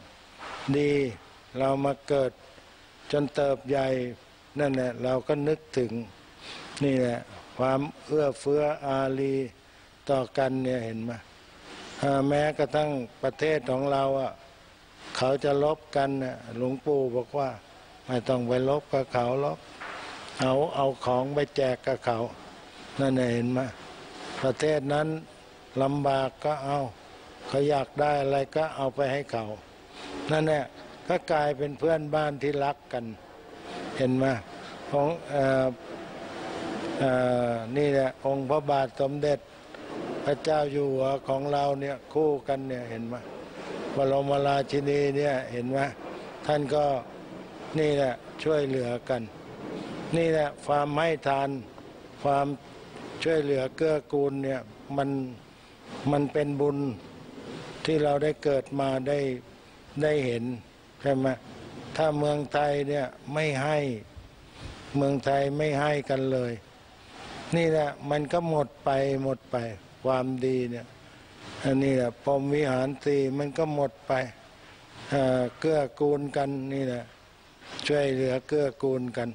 ดีเรามาเกิดจนเติบใหญ่นั่นแหละเราก็นึกถึงนี่แหละความเอื้อเฟื้ออารีต่อกันเนี่ยเห็นไหมแม้กระทั่งประเทศของเราอ่ะเขาจะลบกันหลวงปู่บอกว่าไม่ต้องไปลบกับเขาลบเอาของไปแจกกับเขานั่นเห็นไหมประเทศนั้นลำบากก็เอาเขาอยากได้อะไรก็เอาไปให้เขานั่นแหละก็กลายเป็นเพื่อนบ้านที่รักกันเห็นไหมของนี่แหละองค์พระบาทสมเด็จพระเจ้าอยู่หัวของเราเนี่ยคู่กันเนี่ยเห็นไหมบรมราชินีเนี่ยเห็นไหมท่านก็นี่แหละช่วยเหลือกันนี่แหละความให้ทานความช่วยเหลือเกื้อกูลเนี่ยมันเป็นบุญที่เราได้เกิดมาได้เห็นใช่ไหมถ้าเมืองไทยเนี่ยไม่ให้เมืองไทยไม่ให้กันเลยนี่แหละมันก็หมดไปความดีเนี่ยอันนี้แหละพรหมวิหารสี่มันก็หมดไปเกื้อกูลกันนี่แหละช่วยเหลือเกื้อกูลกัน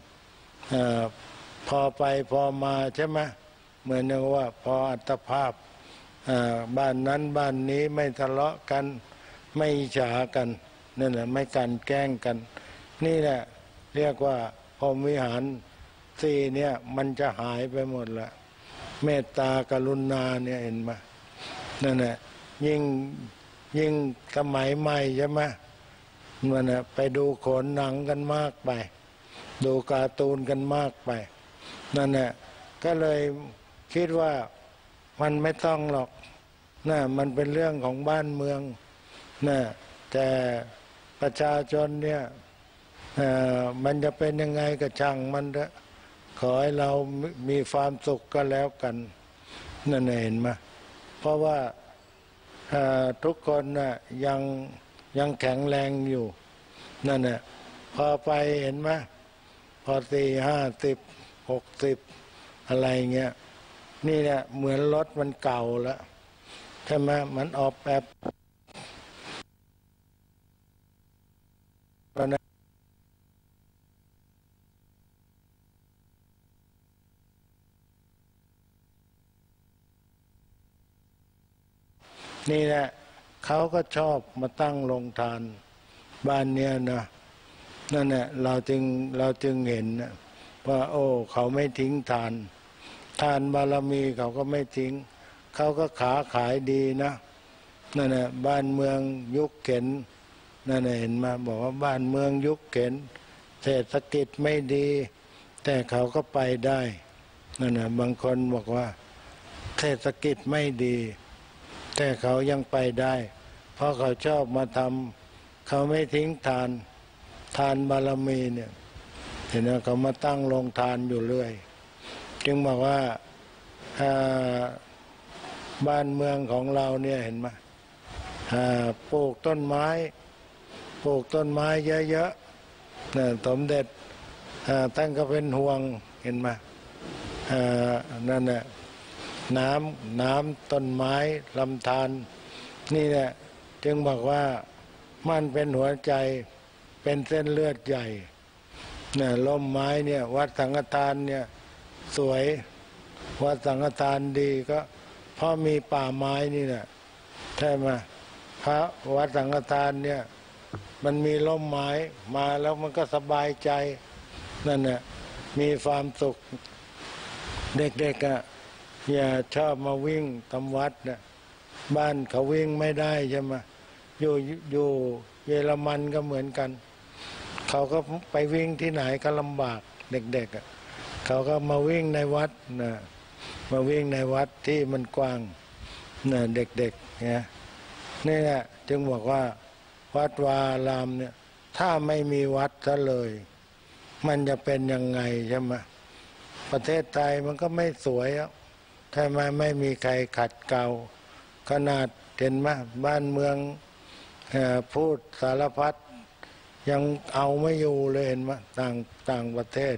พอไปพอมาใช่ไหมเหมือนอย่างว่าพออัตภาพบ้านนั้นบ้านนี้ไม่ทะเลาะกันไม่อิจฉากันนั่นแหละไม่กันแกล้งกันนี่แหละเรียกว่าพรหมวิหารสี่เนี่ยมันจะหายไปหมดละเมตตากรุณาเนี่ยเห็นไหมนั่นแหละยิ่งสมัยใหม่ใช่ไหมมันน่ะไปดูโขนหนังกันมากไปดูการ์ตูนกันมากไปนั่นแหละก็เลยคิดว่ามันไม่ต้องหรอกนะมันเป็นเรื่องของบ้านเมืองนะแต่ประชาชนเนี่ยมันจะเป็นยังไงก็ช่างมันเถอะขอให้เรามีความสุขก็แล้วกันนั่นเห็นไหมเพราะว่าทุกคนน่ะยังแข็งแรงอยู่นั่นน่ะพอไปเห็นไหมพอ40 50 60อะไรเงี้ยนี่เนี่ยเหมือนรถมันเก่าแล้วใช่ไหมมันออกแบบนี่แหละเขาก็ชอบมาตั้งโรงทานบ้านเนี่ยนะนั่นแหละเราจึงเห็นว่าโอ้เขาไม่ทิ้งทานบารมีเขาก็ไม่ทิ้ง เขาก็ขาขายดีนะนั่นแหละบ้านเมืองยุคเข็นนั่นเห็นมาบอกว่าบ้านเมืองยุคเข็นเศรษฐกิจไม่ดีแต่เขาก็ไปได้นั่นนะบางคนบอกว่าเศรษฐกิจไม่ดีแต่เขายังไปได้เพราะเขาชอบมาทำเขาไม่ทิ้งทานบารมีเนี่ยเห็นไหมเขามาตั้งโรงทานอยู่เรื่อยจึงบอกว่าบ้านเมืองของเราเนี่ยเห็นไหมปลูกต้นไม้เยอะๆเนี่ยสมเด็จท่านก็เป็นห่วงเห็นไหมนั่นแหละน้ำต้นไม้ลำธารนี่แหละจึงบอกว่ามันเป็นหัวใจเป็นเส้นเลือดใหญ่เนี่ยร่มไม้เนี่ยวัดสังฆทานเนี่ยสวยวัดสังฆทานดีก็เพราะมีป่าไม้นี่แหละใช่ไหมพระวัดสังฆทานเนี่ยมันมีร่มไม้มาแล้วมันก็สบายใจนั่นแหละมีความสุขเด็กๆอย่าชอบมาวิ่งทำวัดนะบ้านเขาวิ่งไม่ได้ใช่ไหมอยู่เยอรมันก็เหมือนกันเขาก็ไปวิ่งที่ไหนก็ลำบากเด็กๆเขาก็มาวิ่งในวัดนะมาวิ่งในวัดที่มันกว้างนะเด็กๆนะนี่แหละจึงบอกว่าวัดวารามเนี่ยถ้าไม่มีวัดซะเลยมันจะเป็นยังไงใช่ไหมประเทศไทยมันก็ไม่สวยอ่ะทำไมไม่มีใครขัดเกลาขนาดเห็นไหมบ้านเมืองพูดสารพัดยังเอาไม่อยู่เลยเห็นไหมต่างประเทศ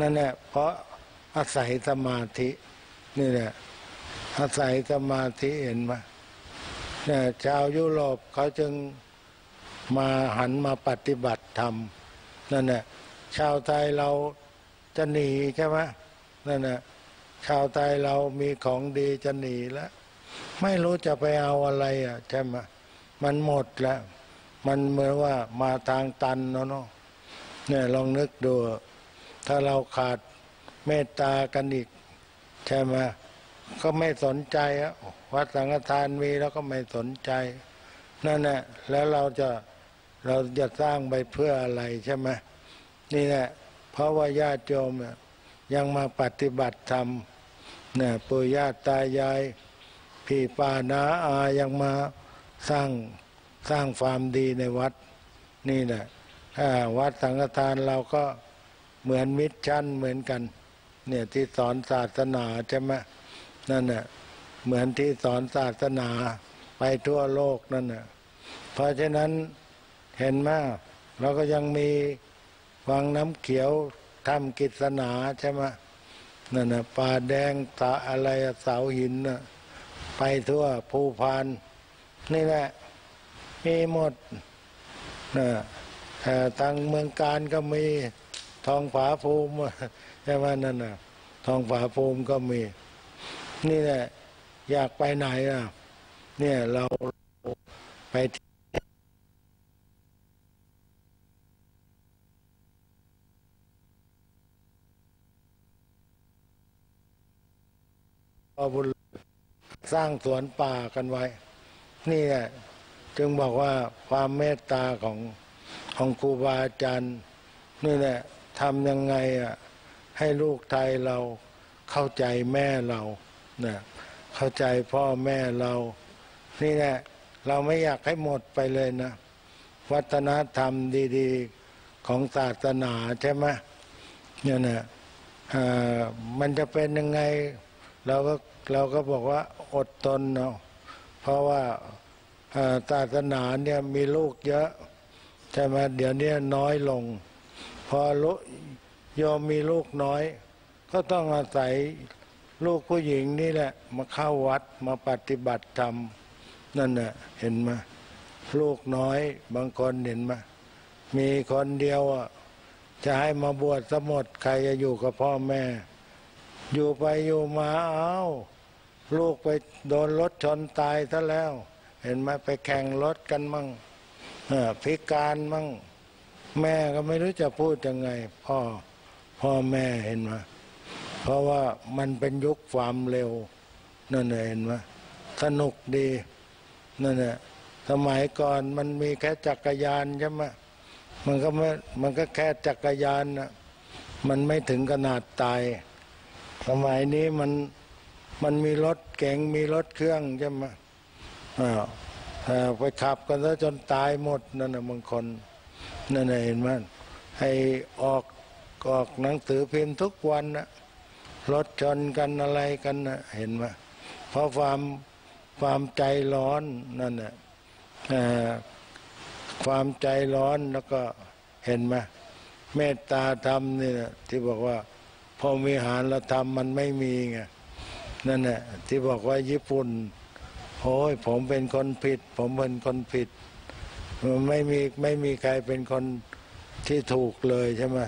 นั่นแหละเพราะอาศัยสมาธินี่แหละอาศัยสมาธิเห็นไหมชาวยุโรปเขาจึงมาหันมาปฏิบัติธรรมนั่นแหละชาวไทยเราจะหนีใช่ไหมนั่นแหละชาวไทยเรามีของดีจะหนีแล้วไม่รู้จะไปเอาอะไรอ่ะใช่ไหมมันหมดแล้วมันเหมือนว่ามาทางตันเนาะเนี่ยลองนึกดูถ้าเราขาดเมตตากันอีกใช่ไหมก็ไม่สนใจอ่ะวัดสังฆทานมีแล้วก็ไม่สนใจนั่นแหละแล้วเราจะสร้างไปเพื่ออะไรใช่ไหมนี่แหละเพราะว่าญาติโยมยังมาปฏิบัติธรรมเนี่ยปู่ย่าตายายพี่ป้าน้าอายังมาสร้างความดีในวัดนี่แหละวัดสังฆทานเราก็เหมือนมิชชั่นเหมือนกันเนี่ยที่สอนศาสนาใช่ไหมนั่นน่ะเหมือนที่สอนศาสนาไปทั่วโลกนั่นน่ะเพราะฉะนั้นเห็นไหมเราก็ยังมีวังน้ำเขียวทำกิจสนาใช่ไหมนั่นนะป่าแดงตะอะไรเสาหินนะไปทั่วภูพานนี่แหละมีหมดนะทางเมืองการก็มีทองผาภูมิใช่ไหมนั่นนะทองผาภูมิก็มีนี่แหละอยากไปไหนอ่ะเนี่ยเราไปสร้างสวนป่ากันไว้นี่แหละจึงบอกว่าความเมตตาของครูบาอาจารย์นี่แหละทำยังไงอ่ะให้ลูกไทยเราเข้าใจแม่เราเนี่ยเข้าใจพ่อแม่เรานี่แหละเราไม่อยากให้หมดไปเลยนะวัฒนธรรมดีๆของศาสนาใช่ไหมเนี่ยนะมันจะเป็นยังไงเราก็บอกว่าอดทนเนาะเพราะว่าศาสนาเนี่ยมีลูกเยอะใช่ไหมเดี๋ยวนี้น้อยลงพอโยมมีลูกน้อยก็ต้องอาศัยลูกผู้หญิงนี่แหละมาเข้าวัดมาปฏิบัติธรรมนั่นน่ะเห็นไหมลูกน้อยบางคนเห็นไหมมีคนเดียวอ่ะจะให้มาบวชสมดใครจะอยู่กับพ่อแม่อยู่ไปอยู่มาเอาลูกไปโดนรถชนตายซะแล้วเห็นไหมไปแข่งรถกันมั่งพิการมั่งแม่ก็ไม่รู้จะพูดยังไงพ่อแม่เห็นไหมเพราะว่ามันเป็นยุคความเร็ว นั่นเห็นไหมสนุกดีนั่นแหละสมัยก่อนมันมีแค่จักรยานใช่ไหมมันก็แค่จักรยานนะมันไม่ถึงขนาดตายสมัยนี้มันมีรถเก๋งมีรถเครื่องใช่ไหมไปขับกันแล้วจนตายหมดนั่นนะบางคนนั่นเห็นไหมให้ออกหนังสือพิมพ์ทุกวันนะรถชนกันอะไรกันนะเห็นไหมเพราะความใจร้อนนั่นแหละความใจร้อนแล้วก็เห็นไหมเมตตาธรรมนี่นะที่บอกว่าพอมีหารละธรรมมันไม่มีไงนั่นแหละที่บอกว่าญี่ปุ่นโอ้ยผมเป็นคนผิดผมเป็นคนผิดไม่มีใครเป็นคนที่ถูกเลยใช่ไหม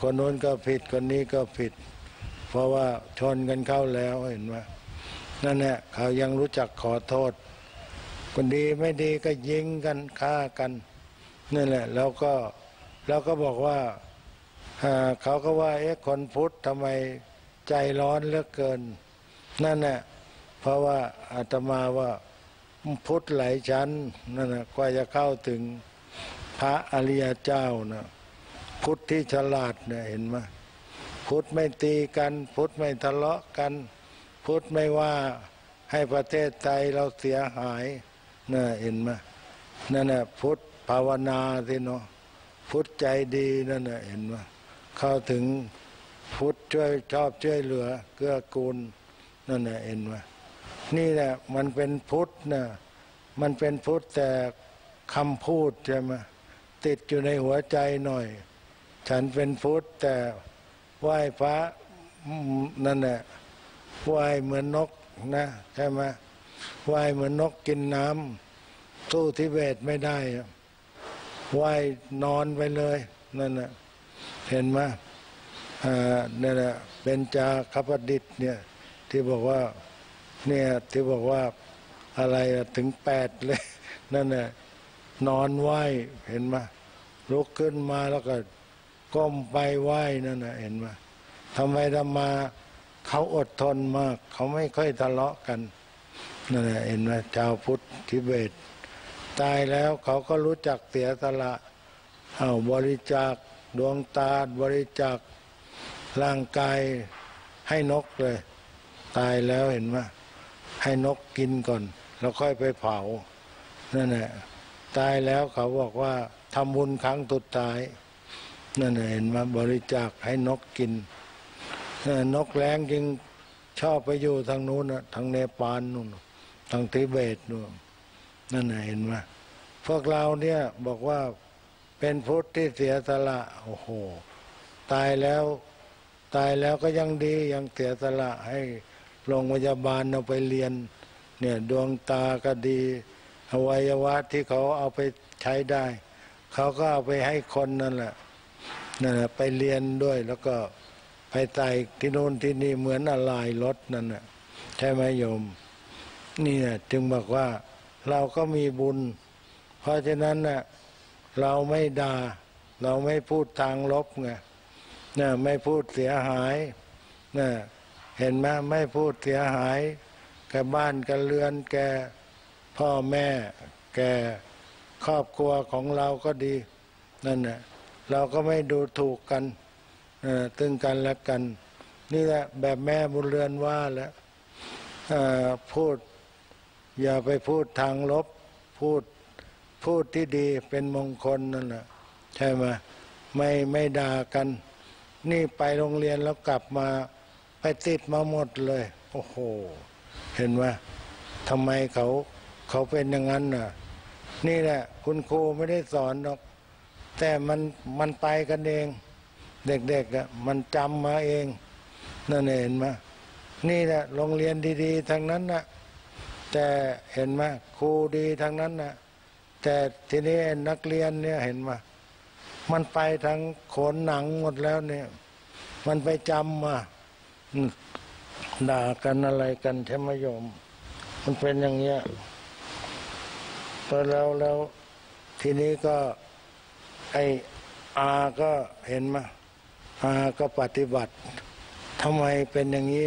คนโน้นก็ผิดคนนี้ก็ผิดเพราะว่าชนกันเข้าแล้วเห็นไหมนั่นแหละเขายังรู้จักขอโทษคนดีไม่ดีก็ยิงกันฆ่ากันนั่นแหละแล้วก็บอกว่าเขาก็ว่าเอ๊ะคนพุทธทำไมใจร้อนเหลือเกินนั่นแหละเพราะว่าอาตมาว่าพุทธหลายชั้นนั่นแหละกว่าจะเข้าถึงพระอริยเจ้านะพุทธที่ฉลาดเนี่ยเห็นไหมพุทธไม่ตีกันพุทธไม่ทะเลาะกันพุทธไม่ว่าให้ประเทศไทยเราเสียหายน่ะเห็นไหมนั่นน่ะพุทธภาวนาสิเนาะพุทธใจดีนั่นน่ะเห็นไหมเข้าถึงพุทธช่วยชอบช่วยเหลือเกื้อกูลนั่นน่ะเห็นไหมนี่แหละมันเป็นพุทธนะมันเป็นพุทธแต่คำพูดใช่ไหมติดอยู่ในหัวใจหน่อยฉันเป็นพุทธแต่ไหว้พระนั่นแหละไหว้เหมือนนกนะใช่ไหมไหว้เหมือนนกกินน้ำสู้ทิเบตไม่ได้ไหว้นอนไปเลยนั่นแหละเห็นไหมนั่นแหละเป็นจาคประดิษฐ์เนี่ยที่บอกว่าเนี่ยที่บอกว่าอะไรถึงแปดเลยนั่นแหละนอนไหว้เห็นไหมลุกขึ้นมาแล้วก็ก้มไปไหว้นั่นแหละเห็นไหมทำไมธรรมาเขาอดทนมากเขาไม่ค่อยทะเลาะกันนั่นแหละเห็นไหมชาวพุทธทิเบตตายแล้วเขาก็รู้จักเสียสละเอาบริจาคดวงตาบริจาคร่างกายให้นกเลยตายแล้วเห็นไหมให้นกกินก่อนแล้วค่อยไปเผานั่นแหละตายแล้วเขาบอกว่าทำบุญครั้งสุดท้ายนั่นแหละเห็นไหมบริจาคให้นกกินนกแร้งจึงชอบไปอยู่ทางนู้นทางเนปาลนู่นทางทิเบตนู่นนั่นเห็นไหมพวกเราเนี่ยบอกว่าเป็นพุทธที่เสียสละโอ้โหตายแล้วก็ยังดียังเสียสละให้โรงพยาบาลเอาไปเรียนเนี่ยดวงตาก็ดีอวัยวะที่เขาเอาไปใช้ได้เขาก็เอาไปให้คนนั่นแหละไปเรียนด้วยแล้วก็ไปไต่ที่โน่นที่นี่เหมือนอะไรรถนั่นน่ะใช่ไหมโยมนี่น่ะจึงบอกว่าเราก็มีบุญเพราะฉะนั้นน่ะเราไม่ด่าเราไม่พูดทางลบไงน่ะไม่พูดเสียหายน่ะเห็นไหมไม่พูดเสียหายแกบ้านแกเรือนแกพ่อแม่แกครอบครัวของเราก็ดีนั่นน่ะเราก็ไม่ดูถูกกันตึงกันและกันนี่แหละแบบแม่บุญเรือนว่าแล้วพูดอย่าไปพูดทางลบพูดที่ดีเป็นมงคลนั่นแหละใช่ไหมไม่ด่ากันนี่ไปโรงเรียนแล้วกลับมาไปติดมาหมดเลยโอ้โหเห็นไหมทำไมเขาเป็นอย่างนั้นน่ะนี่แหละคุณครูไม่ได้สอนหรอกแต่มันไปกันเองเด็กๆมันจำมาเองนั่นเห็นไหมนี่แหละโรงเรียนดีๆทางนั้นนะแต่เห็นไหมครูดีทางนั้นนะแต่ทีนี้นักเรียนเนี่ยเห็นไหมมันไปทางโขนหนังหมดแล้วเนี่ยมันไปจำมาด่ากันอะไรกันใช่ไหมโยมมันเป็นอย่างเงี้ยพอแล้วทีนี้ก็ไออาก็เห็นไหมอาก็ปฏิบัติทำไมเป็นอย่างนี้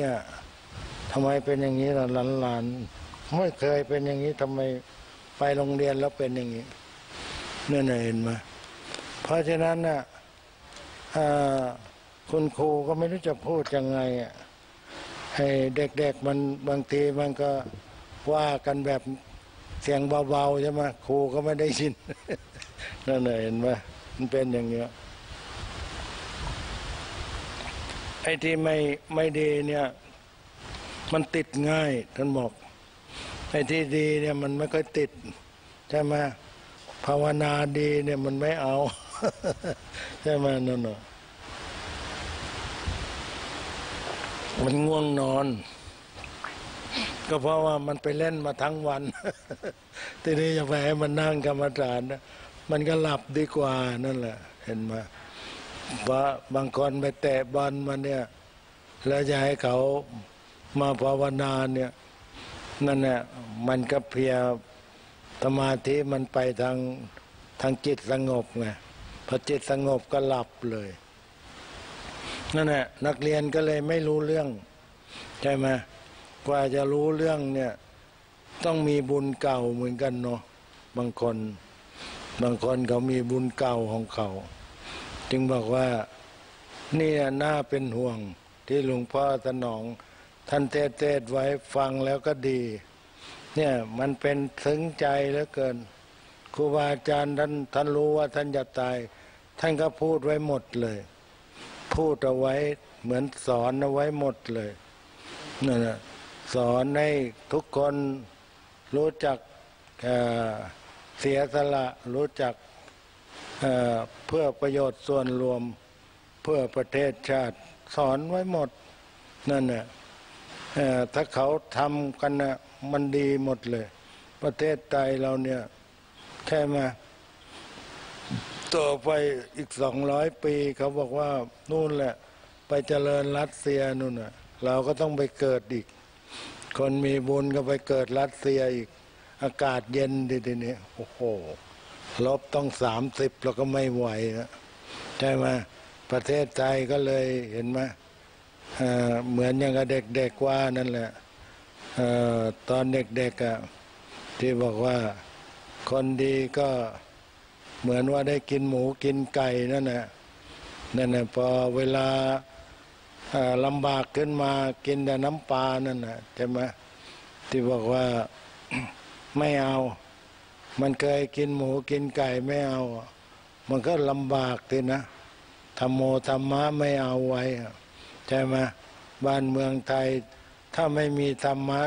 ทำไมเป็นอย่างนี้ล่ะหลานๆไม่เคยเป็นอย่างนี้ทำไมไปโรงเรียนแล้วเป็นอย่างนี้เนี่ยเห็นไหมเพราะฉะนั้นน่ะคุณครูก็ไม่รู้จะพูดยังไงอ่ะให้เด็กๆมันบางทีมันก็ว่ากันแบบเสียงเบาๆใช่ไหมครูก็ไม่ได้ยินนั่นเลยเห็นไหมมันเป็นอย่างเงี้ยไอ้ที่ไม่ดีเนี่ยมันติดง่ายท่านบอกไอ้ที่ดีเนี่ยมันไม่ค่อยติดใช่ไหมภาวนาดีเนี่ยมันไม่เอาใช่ไหมนั่นน่ะมันง่วงนอนก็เพราะว่ามันไปเล่นมาทั้งวันทีนี้จะไปให้มันนั่งกรรมฐานนะมันก็หลับดีกว่านั่นแหละเห็นไหมว่าบางคนไปเตะบอลมาเนี่ยแล้วจะให้เขามาภาวนาเนี่ยนั่นแหละมันก็เพียสมาธิมันไปทางจิตสงบไงพอจิตสงบก็หลับเลยนั่นแหละนักเรียนก็เลยไม่รู้เรื่องใช่ไหมกว่าจะรู้เรื่องเนี่ยต้องมีบุญเก่าเหมือนกันเนาะบางคนเขามีบุญเก่าของเขาจึงบอกว่านี่น่าเป็นห่วงที่หลวงพ่อถนอมท่านเทศไว้ฟังแล้วก็ดีเนี่ยมันเป็นถึงใจเหลือเกินครูบาอาจารย์ท่านรู้ว่าท่านจะตายท่านก็พูดไว้หมดเลยพูดเอาไว้เหมือนสอนเอาไว้หมดเลยนั่นนะสอนให้ทุกคนรู้จักเสียสละรู้จักเพื่อประโยชน์ส่วนรวมเพื่อประเทศชาติสอนไว้หมดนั่นนะถ้าเขาทำกันนะมันดีหมดเลยประเทศไทยเราเนี่ยใช่ไหมต่อไปอีก200 ปีเขาบอกว่านู่นแหละไปเจริญรัสเซียนู่นน่ะเราก็ต้องไปเกิดอีกคนมีบุญก็ไปเกิดรัสเซียอีกอากาศเย็นทีนี้โอ้โหลบต้อง30แล้วก็ไม่ไหวนะใช่ไหมประเทศไทยก็เลยเห็นไหมเหมือนอย่างกับเด็กๆว่านั่นแหละตอนเด็กๆที่บอกว่าคนดีก็เหมือนว่าได้กินหมูกินไก่นั่นแหละพอเวลาลำบากขึ้นมากินแต่น้ำปลานั่นแหละใช่ไหมที่บอกว่า ไม่เอามันเคยกินหมูกินไก่ไม่เอามันก็ลำบากทีนะธรรมโมธรรมะไม่เอาไว้ใช่ไหมบ้านเมืองไทยถ้าไม่มีธรรมะ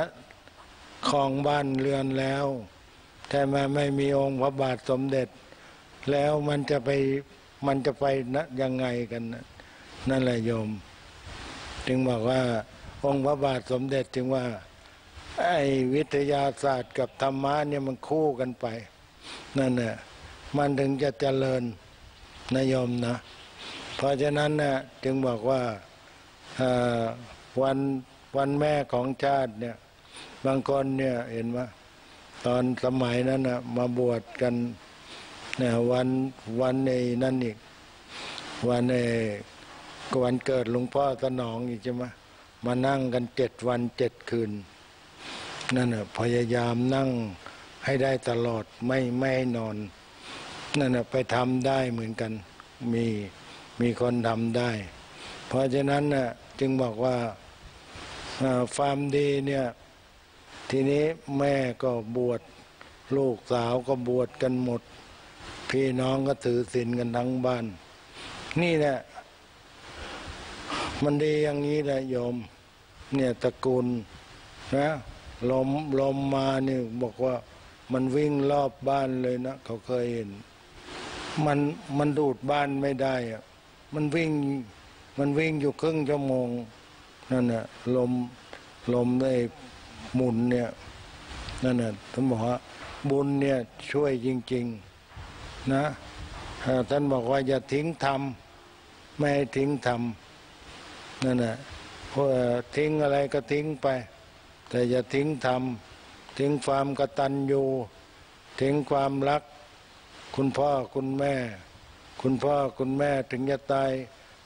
ของบ้านเรือนแล้วใช่ไหมไม่มีองค์พระบาทสมเด็จแล้วมันจะไปนะยังไงกันนั่นแหละโยมจึงบอกว่าองค์พระบาทสมเด็จจึงว่าไอ้วิทยาศาสตร์กับธรรมะเนี่ยมันคู่กันไปนั่นน่ะมันถึงจะเจริญนะโยมนะเพราะฉะนั้นน่ะจึงบอกว่าวันแม่ของชาติเนี่ยบางคนเนี่ยเห็นว่าตอนสมัยนั้นน่ะมาบวชกันเนี่ยวันในนั่นอีกวันในวันเกิดหลวงพ่อถนอมอีกใช่ไหมมานั่งกัน7 วัน 7 คืนนั่นน่ะพยายามนั่งให้ได้ตลอดไม่นอนนั่นน่ะไปทำได้เหมือนกันมีคนทำได้เพราะฉะนั้นน่ะจึงบอกว่าความดีเนี่ยทีนี้แม่ก็บวชลูกสาวก็บวชกันหมดพี่น้องก็ถือศีลกันทั้งบ้านนี่แหละมันดีอย่างนี้แหละโยมเนี่ยตระกูลนะลมมาเนี่ยบอกว่ามันวิ่งรอบบ้านเลยนะเขาเคยเห็นมันดูดบ้านไม่ได้อะมันวิ่งอยู่ครึ่งชั่วโมงนั่นน่ะลมได้หมุนเนี่ยนั่นน่ะท่านบอกว่าบุญเนี่ยช่วยจริงๆนะท่านบอกว่าอย่าทิ้งธรรมไม่ทิ้งธรรมนั่นน่ะเพราะทิ้งอะไรก็ทิ้งไปแต่อย่าทิ้งธรรมทิ้งความกตัญญูทิ้งความรักคุณพ่อคุณแม่ถึงจะตาย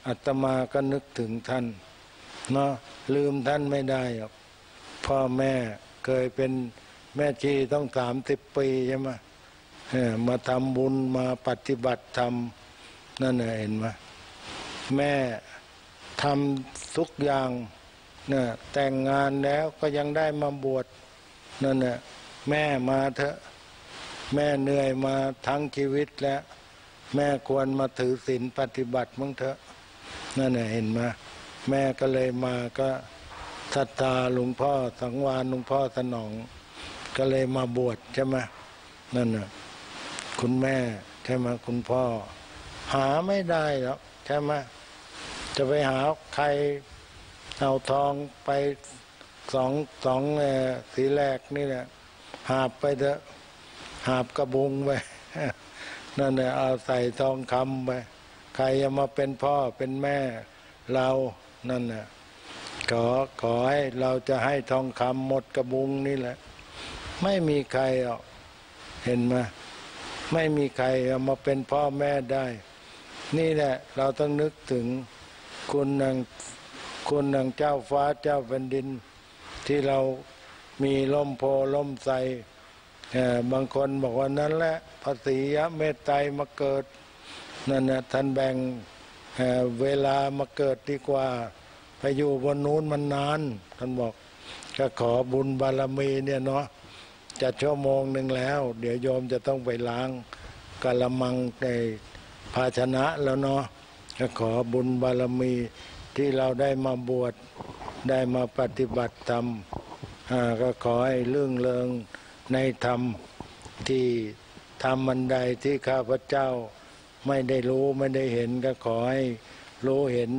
อาตมาก็นึกถึงท่านเนาะลืมท่านไม่ได้หรอก พ่อแม่เคยเป็นแม่ชีต้อง30 ปีใช่ไหมมาทำบุญมาปฏิบัติธรรมนั่นเห็นไหมแม่ทำทุกอย่างเนี่ยแต่งงานแล้วก็ยังได้มาบวชนั่นแหละแม่มาเถอะแม่เหนื่อยมาทั้งชีวิตแล้วแม่ควรมาถือศีลปฏิบัติมั่งเถอะนั่นเห็นไหมแม่ก็เลยมาก็ศรัทธาหลวงพ่อสังวาลหลวงพ่อสนองก็เลยมาบวชใช่ไหมนั่นน่ะคุณแม่ใช่ไหมคุณพ่อหาไม่ได้แล้วใช่ไหมจะไปหาใครเอาทองไปสองสีแรกนี่แหละหาบไปเถอะหาบกระบุงไปนั่นแหละเอาใส่ทองคำไปใครจะมาเป็นพ่อเป็นแม่เรานั่นแหละขอให้เราจะให้ทองคำหมดกระบุงนี่แหละไม่มีใครเอาเห็นไหมไม่มีใครเอามาเป็นพ่อแม่ได้นี่แหละเราต้องนึกถึงคุณนางเจ้าฟ้าเจ้าแผ่นดินที่เรามีล่มโพล่มไทรบางคนบอกว่านั้นแหละพระศรีเมตไตรมาเกิดนั่นนะท่านแบ่งเวลามาเกิดดีกว่าไปอยู่บนนู้นมันนานท่านบอกก็ขอบุญบารมีเนี่ยเนาะจะชั่วโมง 1แล้วเดี๋ยวโยมจะต้องไปล้างกะละมังในภาชนะแล้วเนาะก็ขอบุญบารมีที่เราได้มาบวชได้มาปฏิบัติธรรมก็ขอให้เรื่องเริงในธรรมที่ทำอันใดที่ข้าพเจ้าไม่ได้รู้ไม่ได้เห็นก็ขอให้รู้เห็น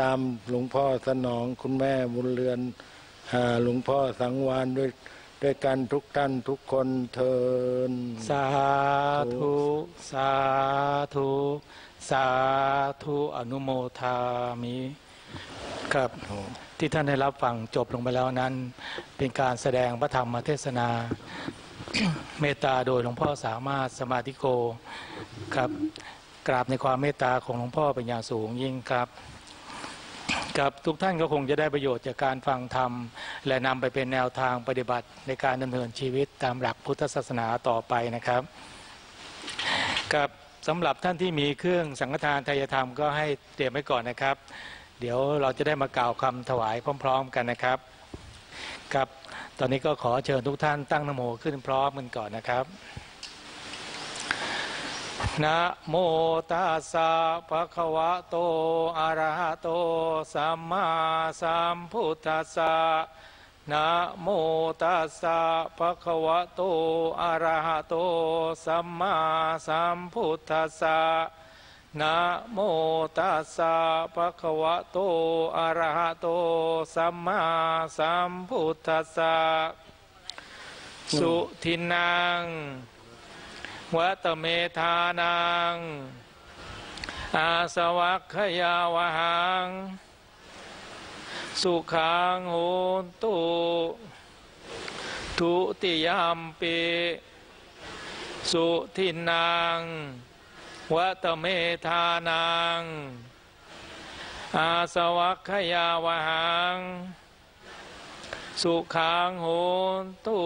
ตามหลวงพ่อสนองคุณแม่บุญเรือนหลวงพ่อสังวาลด้วยกันทุกท่านทุกคนเทินสาธุสาธุสาธุอนุโมทามิครับที่ท่านได้รับฟังจบลงไปแล้วนั้นเป็นการแสดงพระธรรมเทศนา เมตตาโดยหลวงพ่อสามารถสมาธิโกครับกราบในความเมตตาของหลวงพ่อเป็นอย่างสูงยิ่งครับครับทุกท่านก็คงจะได้ประโยชน์จากการฟังธรรมและนำไปเป็นแนวทางปฏิบัติในการดำเนินชีวิตตามหลักพุทธศาสนาต่อไปนะครับครับสำหรับท่านที่มีเครื่องสังฆทานไตรยธรรมก็ให้เตรียมไว้ก่อนนะครับเดี๋ยวเราจะได้มากล่าวคำถวายพร้อมๆกันนะครับครับตอนนี้ก็ขอเชิญทุกท่านตั้งนะโมขึ้นพร้อมกันก่อนนะครับนะโมตัสสะภะคะวะโตอะระหะโตสัมมาสัมพุทธัสสะนะโมตัสสะภะคะวะโตอะระหะโตสัมมาสัมพุทธัสสะนะโมตัสสะภะคะวะโตอะระหะโตสัมมาสัมพุทธัสสะสุทินังวะตะเมธานังอาสวัคคยาวหังสุขังโหตุทุติยัมปิสุทินังวะตะเมธานังอาสวัคคยาวหังสุขังโหตุ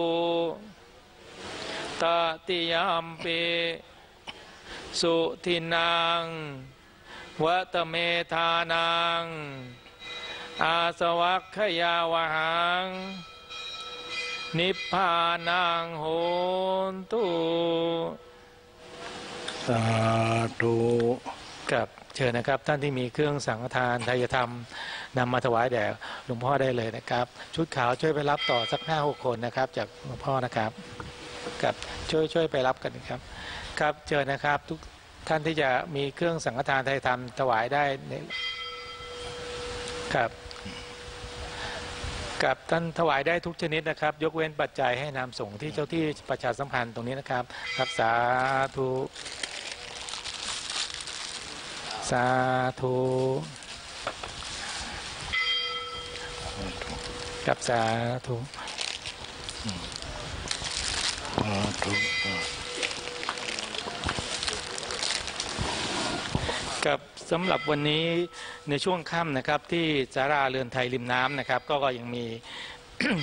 ตติยัมปิสุทินังวะตะเมธานังอาสวัคคยาวหังนิพพานังโหตุสาธุกับเชิญนะครับท่านที่มีเครื่องสังฆทานไตรยธรรมนำมาถวายแด่หลวงพ่อได้เลยนะครับชุดขาวช่วยไปรับต่อสัก 5-6 คนนะครับจากหลวงพ่อนะครับกับช่วยไปรับกันครับครับเชิญนะครับทุกท่านที่จะมีเครื่องสังฆทานไตรยธรรมถวายได้ครับกับท่านถวายได้ทุกชนิดนะครับยกเว้นปัจจัยให้นำส่งที่เจ้าที่ประชาสัมพันธ์ตรงนี้นะครับครับสาธุสาธุกับสาธุกับสำหรับวันนี้ในช่วงค่ำนะครับที่ศาลาเรือนไทยริมน้ำนะครับก็ยังมี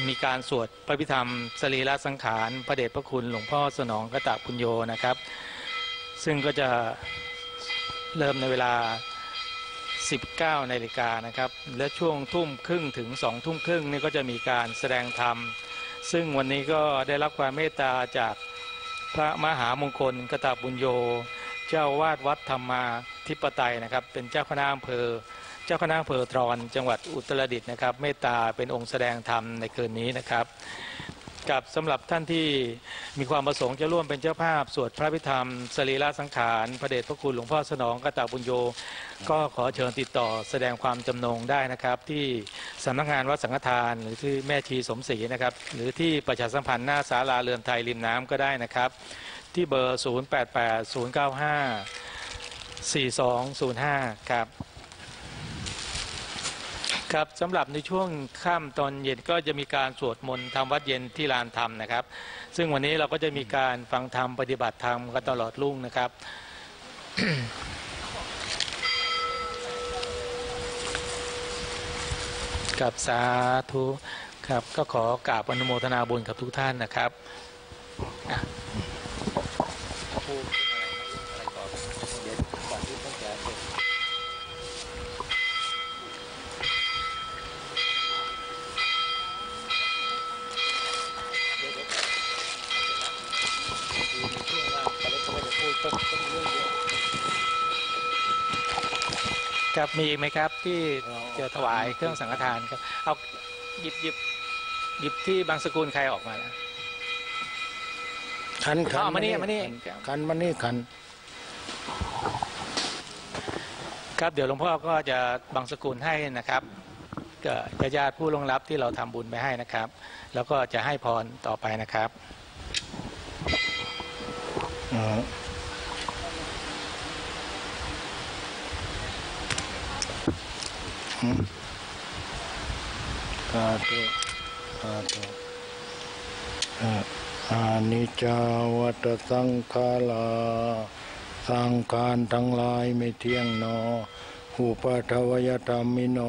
มีการสวดพระพิธรรมสรีระสังขารพระเดชพระคุณหลวงพ่อสนองกตปุญโญนะครับซึ่งก็จะเริ่มในเวลา 19 นาฬิกานะครับและช่วง19:30ถึง 20:30นี่ก็จะมีการแสดงธรรมซึ่งวันนี้ก็ได้รับความเมตตาจากพระมหามงคลกตปุญโญเจ้าวาดวัดธรรมาธิปไตยนะครับเป็นเจ้าคณะอำเภอตรอนจังหวัดอุตรดิตถ์นะครับเมตตาเป็นองค์แสดงธรรมในคืนนี้นะครับกับสำหรับท่านที่มีความประสงค์จะร่วมเป็นเจ้าภาพสวดพระพิธรรมสรีระสังขารพระเดชพระคุณหลวงพ่อสนองกตปุญโญก็ขอเชิญติดต่อแสดงความจำนงได้นะครับที่สำนักงานวัดสังฆทานหรือที่แม่ชีสมศรีนะครับหรือที่ประชาสัมพันธ์หน้าศาลาเรือนไทยริมน้ำก็ได้นะครับที่เบอร์0880954205ครับสำหรับในช่วงค่ำตอนเย็นก็จะมีการสวดมนต์ทำวัดเย็นที่ลานธรรมนะครับซึ่งวันนี้เราก็จะมีการฟังธรรมปฏิบัติธรรมกันตลอดรุ่งนะครับ กับสาธุครับก็ขอกราบอนุโมทนาบุญกับทุกท่านนะครับครับมีอีกไหมครับที่จะถวายเครื่องสังฆทานครับเอาหยิบที่บางสกุลใครออกมาขันมานี่ขันครับเดี๋ยวหลวงพ่อก็จะบางสกุลให้นะครับก็ญาติผู้ล่วงลับที่เราทำบุญไปให้นะครับแล้วก็จะให้พรต่อไปนะครับสาธุอานิจจวัฏสังขาราสังขารทั้งหลายไม่เที่ยงหนออุปาทวยธรรมิโน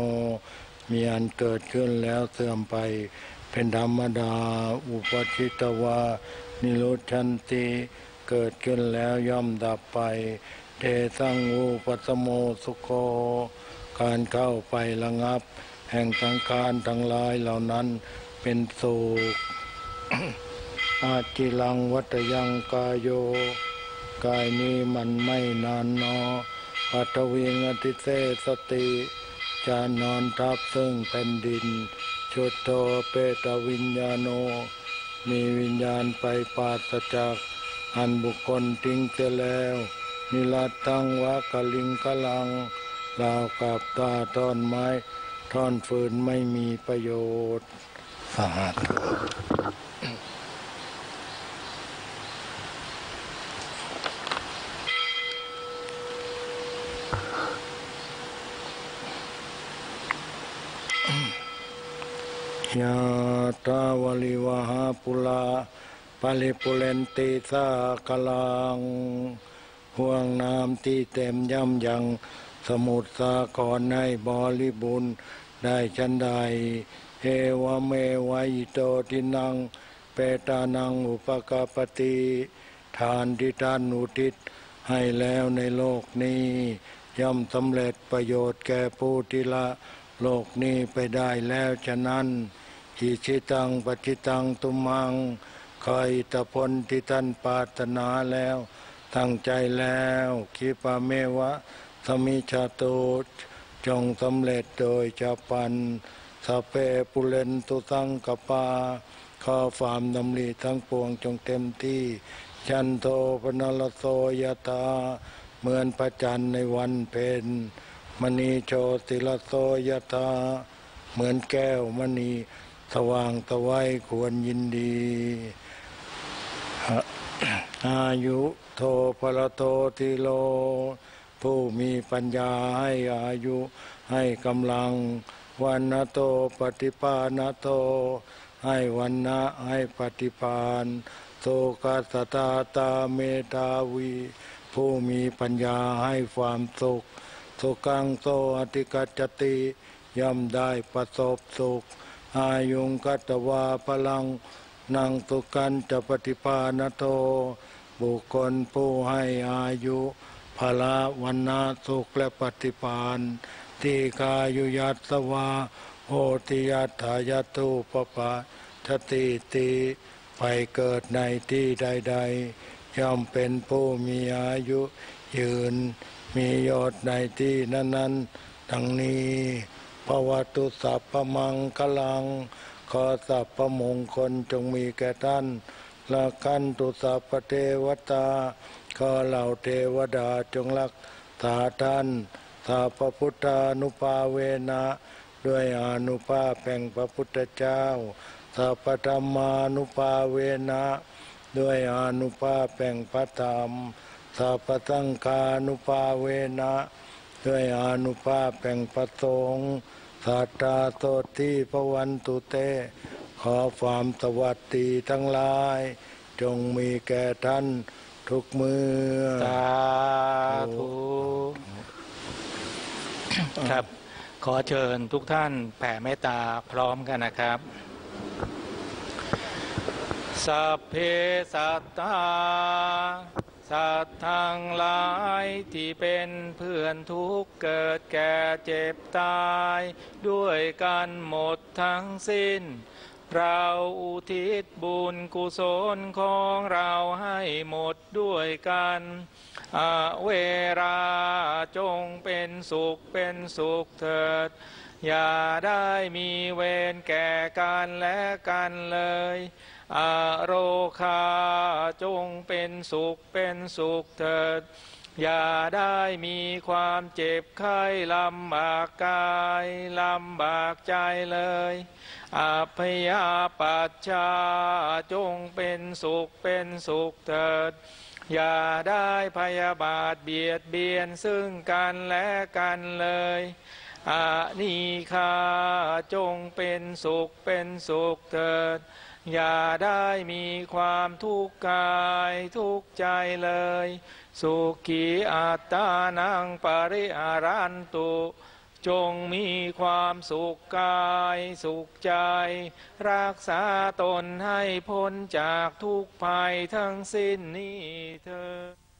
มีอันเกิดขึ้นแล้วเสื่อมไปเป็นธรรมดาอุปจิตวานิโรชันติเกิดขึ้นแล้วย่อมดับไปเทสังอุปสโมสุโคการเข้าไประงับแห่งสังขารทั้งหลายเหล่านั้นเป็นสุข อาจิรังวัตยังกายโยกายนี้มันไม่นานนอปัทวิงอติเสสติจะนอนทับซึ่งแผ่นดินชุดโทเปตวิญญาโนมีวิญญาณไปปราศจากอันบุคคลทิ้งเสียแล้วนิรัตตังวะกลิงกลังราวกับตาท่อนไม้ท่อนฟืนไม่มีประโยชน์สาธุ ยะตาวลิวหาปุลาปะลิปุเรนติสากลังห่วงน้ำที่เต็มย่ำยังสมุทรสาครให้บริบูรณ์ได้ชั้นใดเอวเมวัยโตทินังเปตานังอุปกาปติทานที่ท่านอุทิศให้แล้วในโลกนี้ย่อมสำเร็จประโยชน์แก่ผู้ที่ละโลกนี้ไปได้แล้วฉะนั้นหิชิตังปฏิตังตุมังคอยตะพลที่ท่านปรารถนาแล้วตั้งใจแล้วคิปะเมวะสมิชาโตจงสำเร็จโดยชาปันสเปปุเรนตุสังกปาข้อความดำริทั้งปวงจงเต็มที่จันโทปนรโสยตาเหมือนพระจันทร์ในวันเพ็ญมณีโชติรโสยตาเหมือนแก้วมณีสว่างสวัยควรยินดีอายุโทภรโตติโลผู้มีปัญญาให้อายุให้กำลังวันนะโตปฏิปานะโตให้วันนะให้ปฏิปานโตกัสตาตาเมตาวีผู้มีปัญญาให้ความสุขสุขังโตอติกัจจติย่อมได้ประสบสุข อายุงกัตวาพลังนังตุกันจะปฏิปานโตบุคคลผู้ให้อายุพละวันนาสุขและปฏิปานที่กายุยัตสวาโหติยัตถายตุปปะทติติไปเกิดในที่ใดๆย่อมเป็นผู้มีอายุยืนมียอดในที่นั้นๆดังนี้ภวตุสัพพมังคลังขอสัพพมงคลจงมีแก่ท่านละคันตุสัพพเทวตาขอเหล่าเทวดาจงรักษาท่านสัพพพุทธานุภาเวนะด้วยอนุภาพแห่งพระพุทธเจ้าสัพพธรรมานุภาเวนะด้วยอนุภาพแห่งพระธรรมสัพพสังฆานุภาเวนะด้วยอนุภาพแห่งพระสงฆ์สัตตาโสติภวันตุเตขอความสวัสดีทั้งหลายจงมีแก่ท่านทุกเมื่อสาธุครับขอเชิญทุกท่านแผ่เมตตาพร้อมกันนะครับสัพเพสัตตาสัตว์ทั้งหลายที่เป็นเพื่อนทุกข์เกิดแก่เจ็บตายด้วยกันหมดทั้งสิ้นเราอุทิศบุญกุศลของเราให้หมดด้วยกันอาเวราจงเป็นสุขเถิดอย่าได้มีเวรแก่กันและกันเลยอโรคาจงเป็นสุขเถิดอย่าได้มีความเจ็บไข้ลำบากกายลำบากใจเลยอัพยาปัชชาจงเป็นสุขเถิดอย่าได้พยาบาทเบียดเบียนซึ่งกันและกันเลยอานิฆาจงเป็นสุขเถิดอย่าได้มีความทุกข์กายทุกข์ใจเลยสุขีอัตตานังปริหารันตุจงมีความสุขกายสุขใจรักษาตนให้พ้นจากทุกภัยทั้งสิ้นนี้เถิด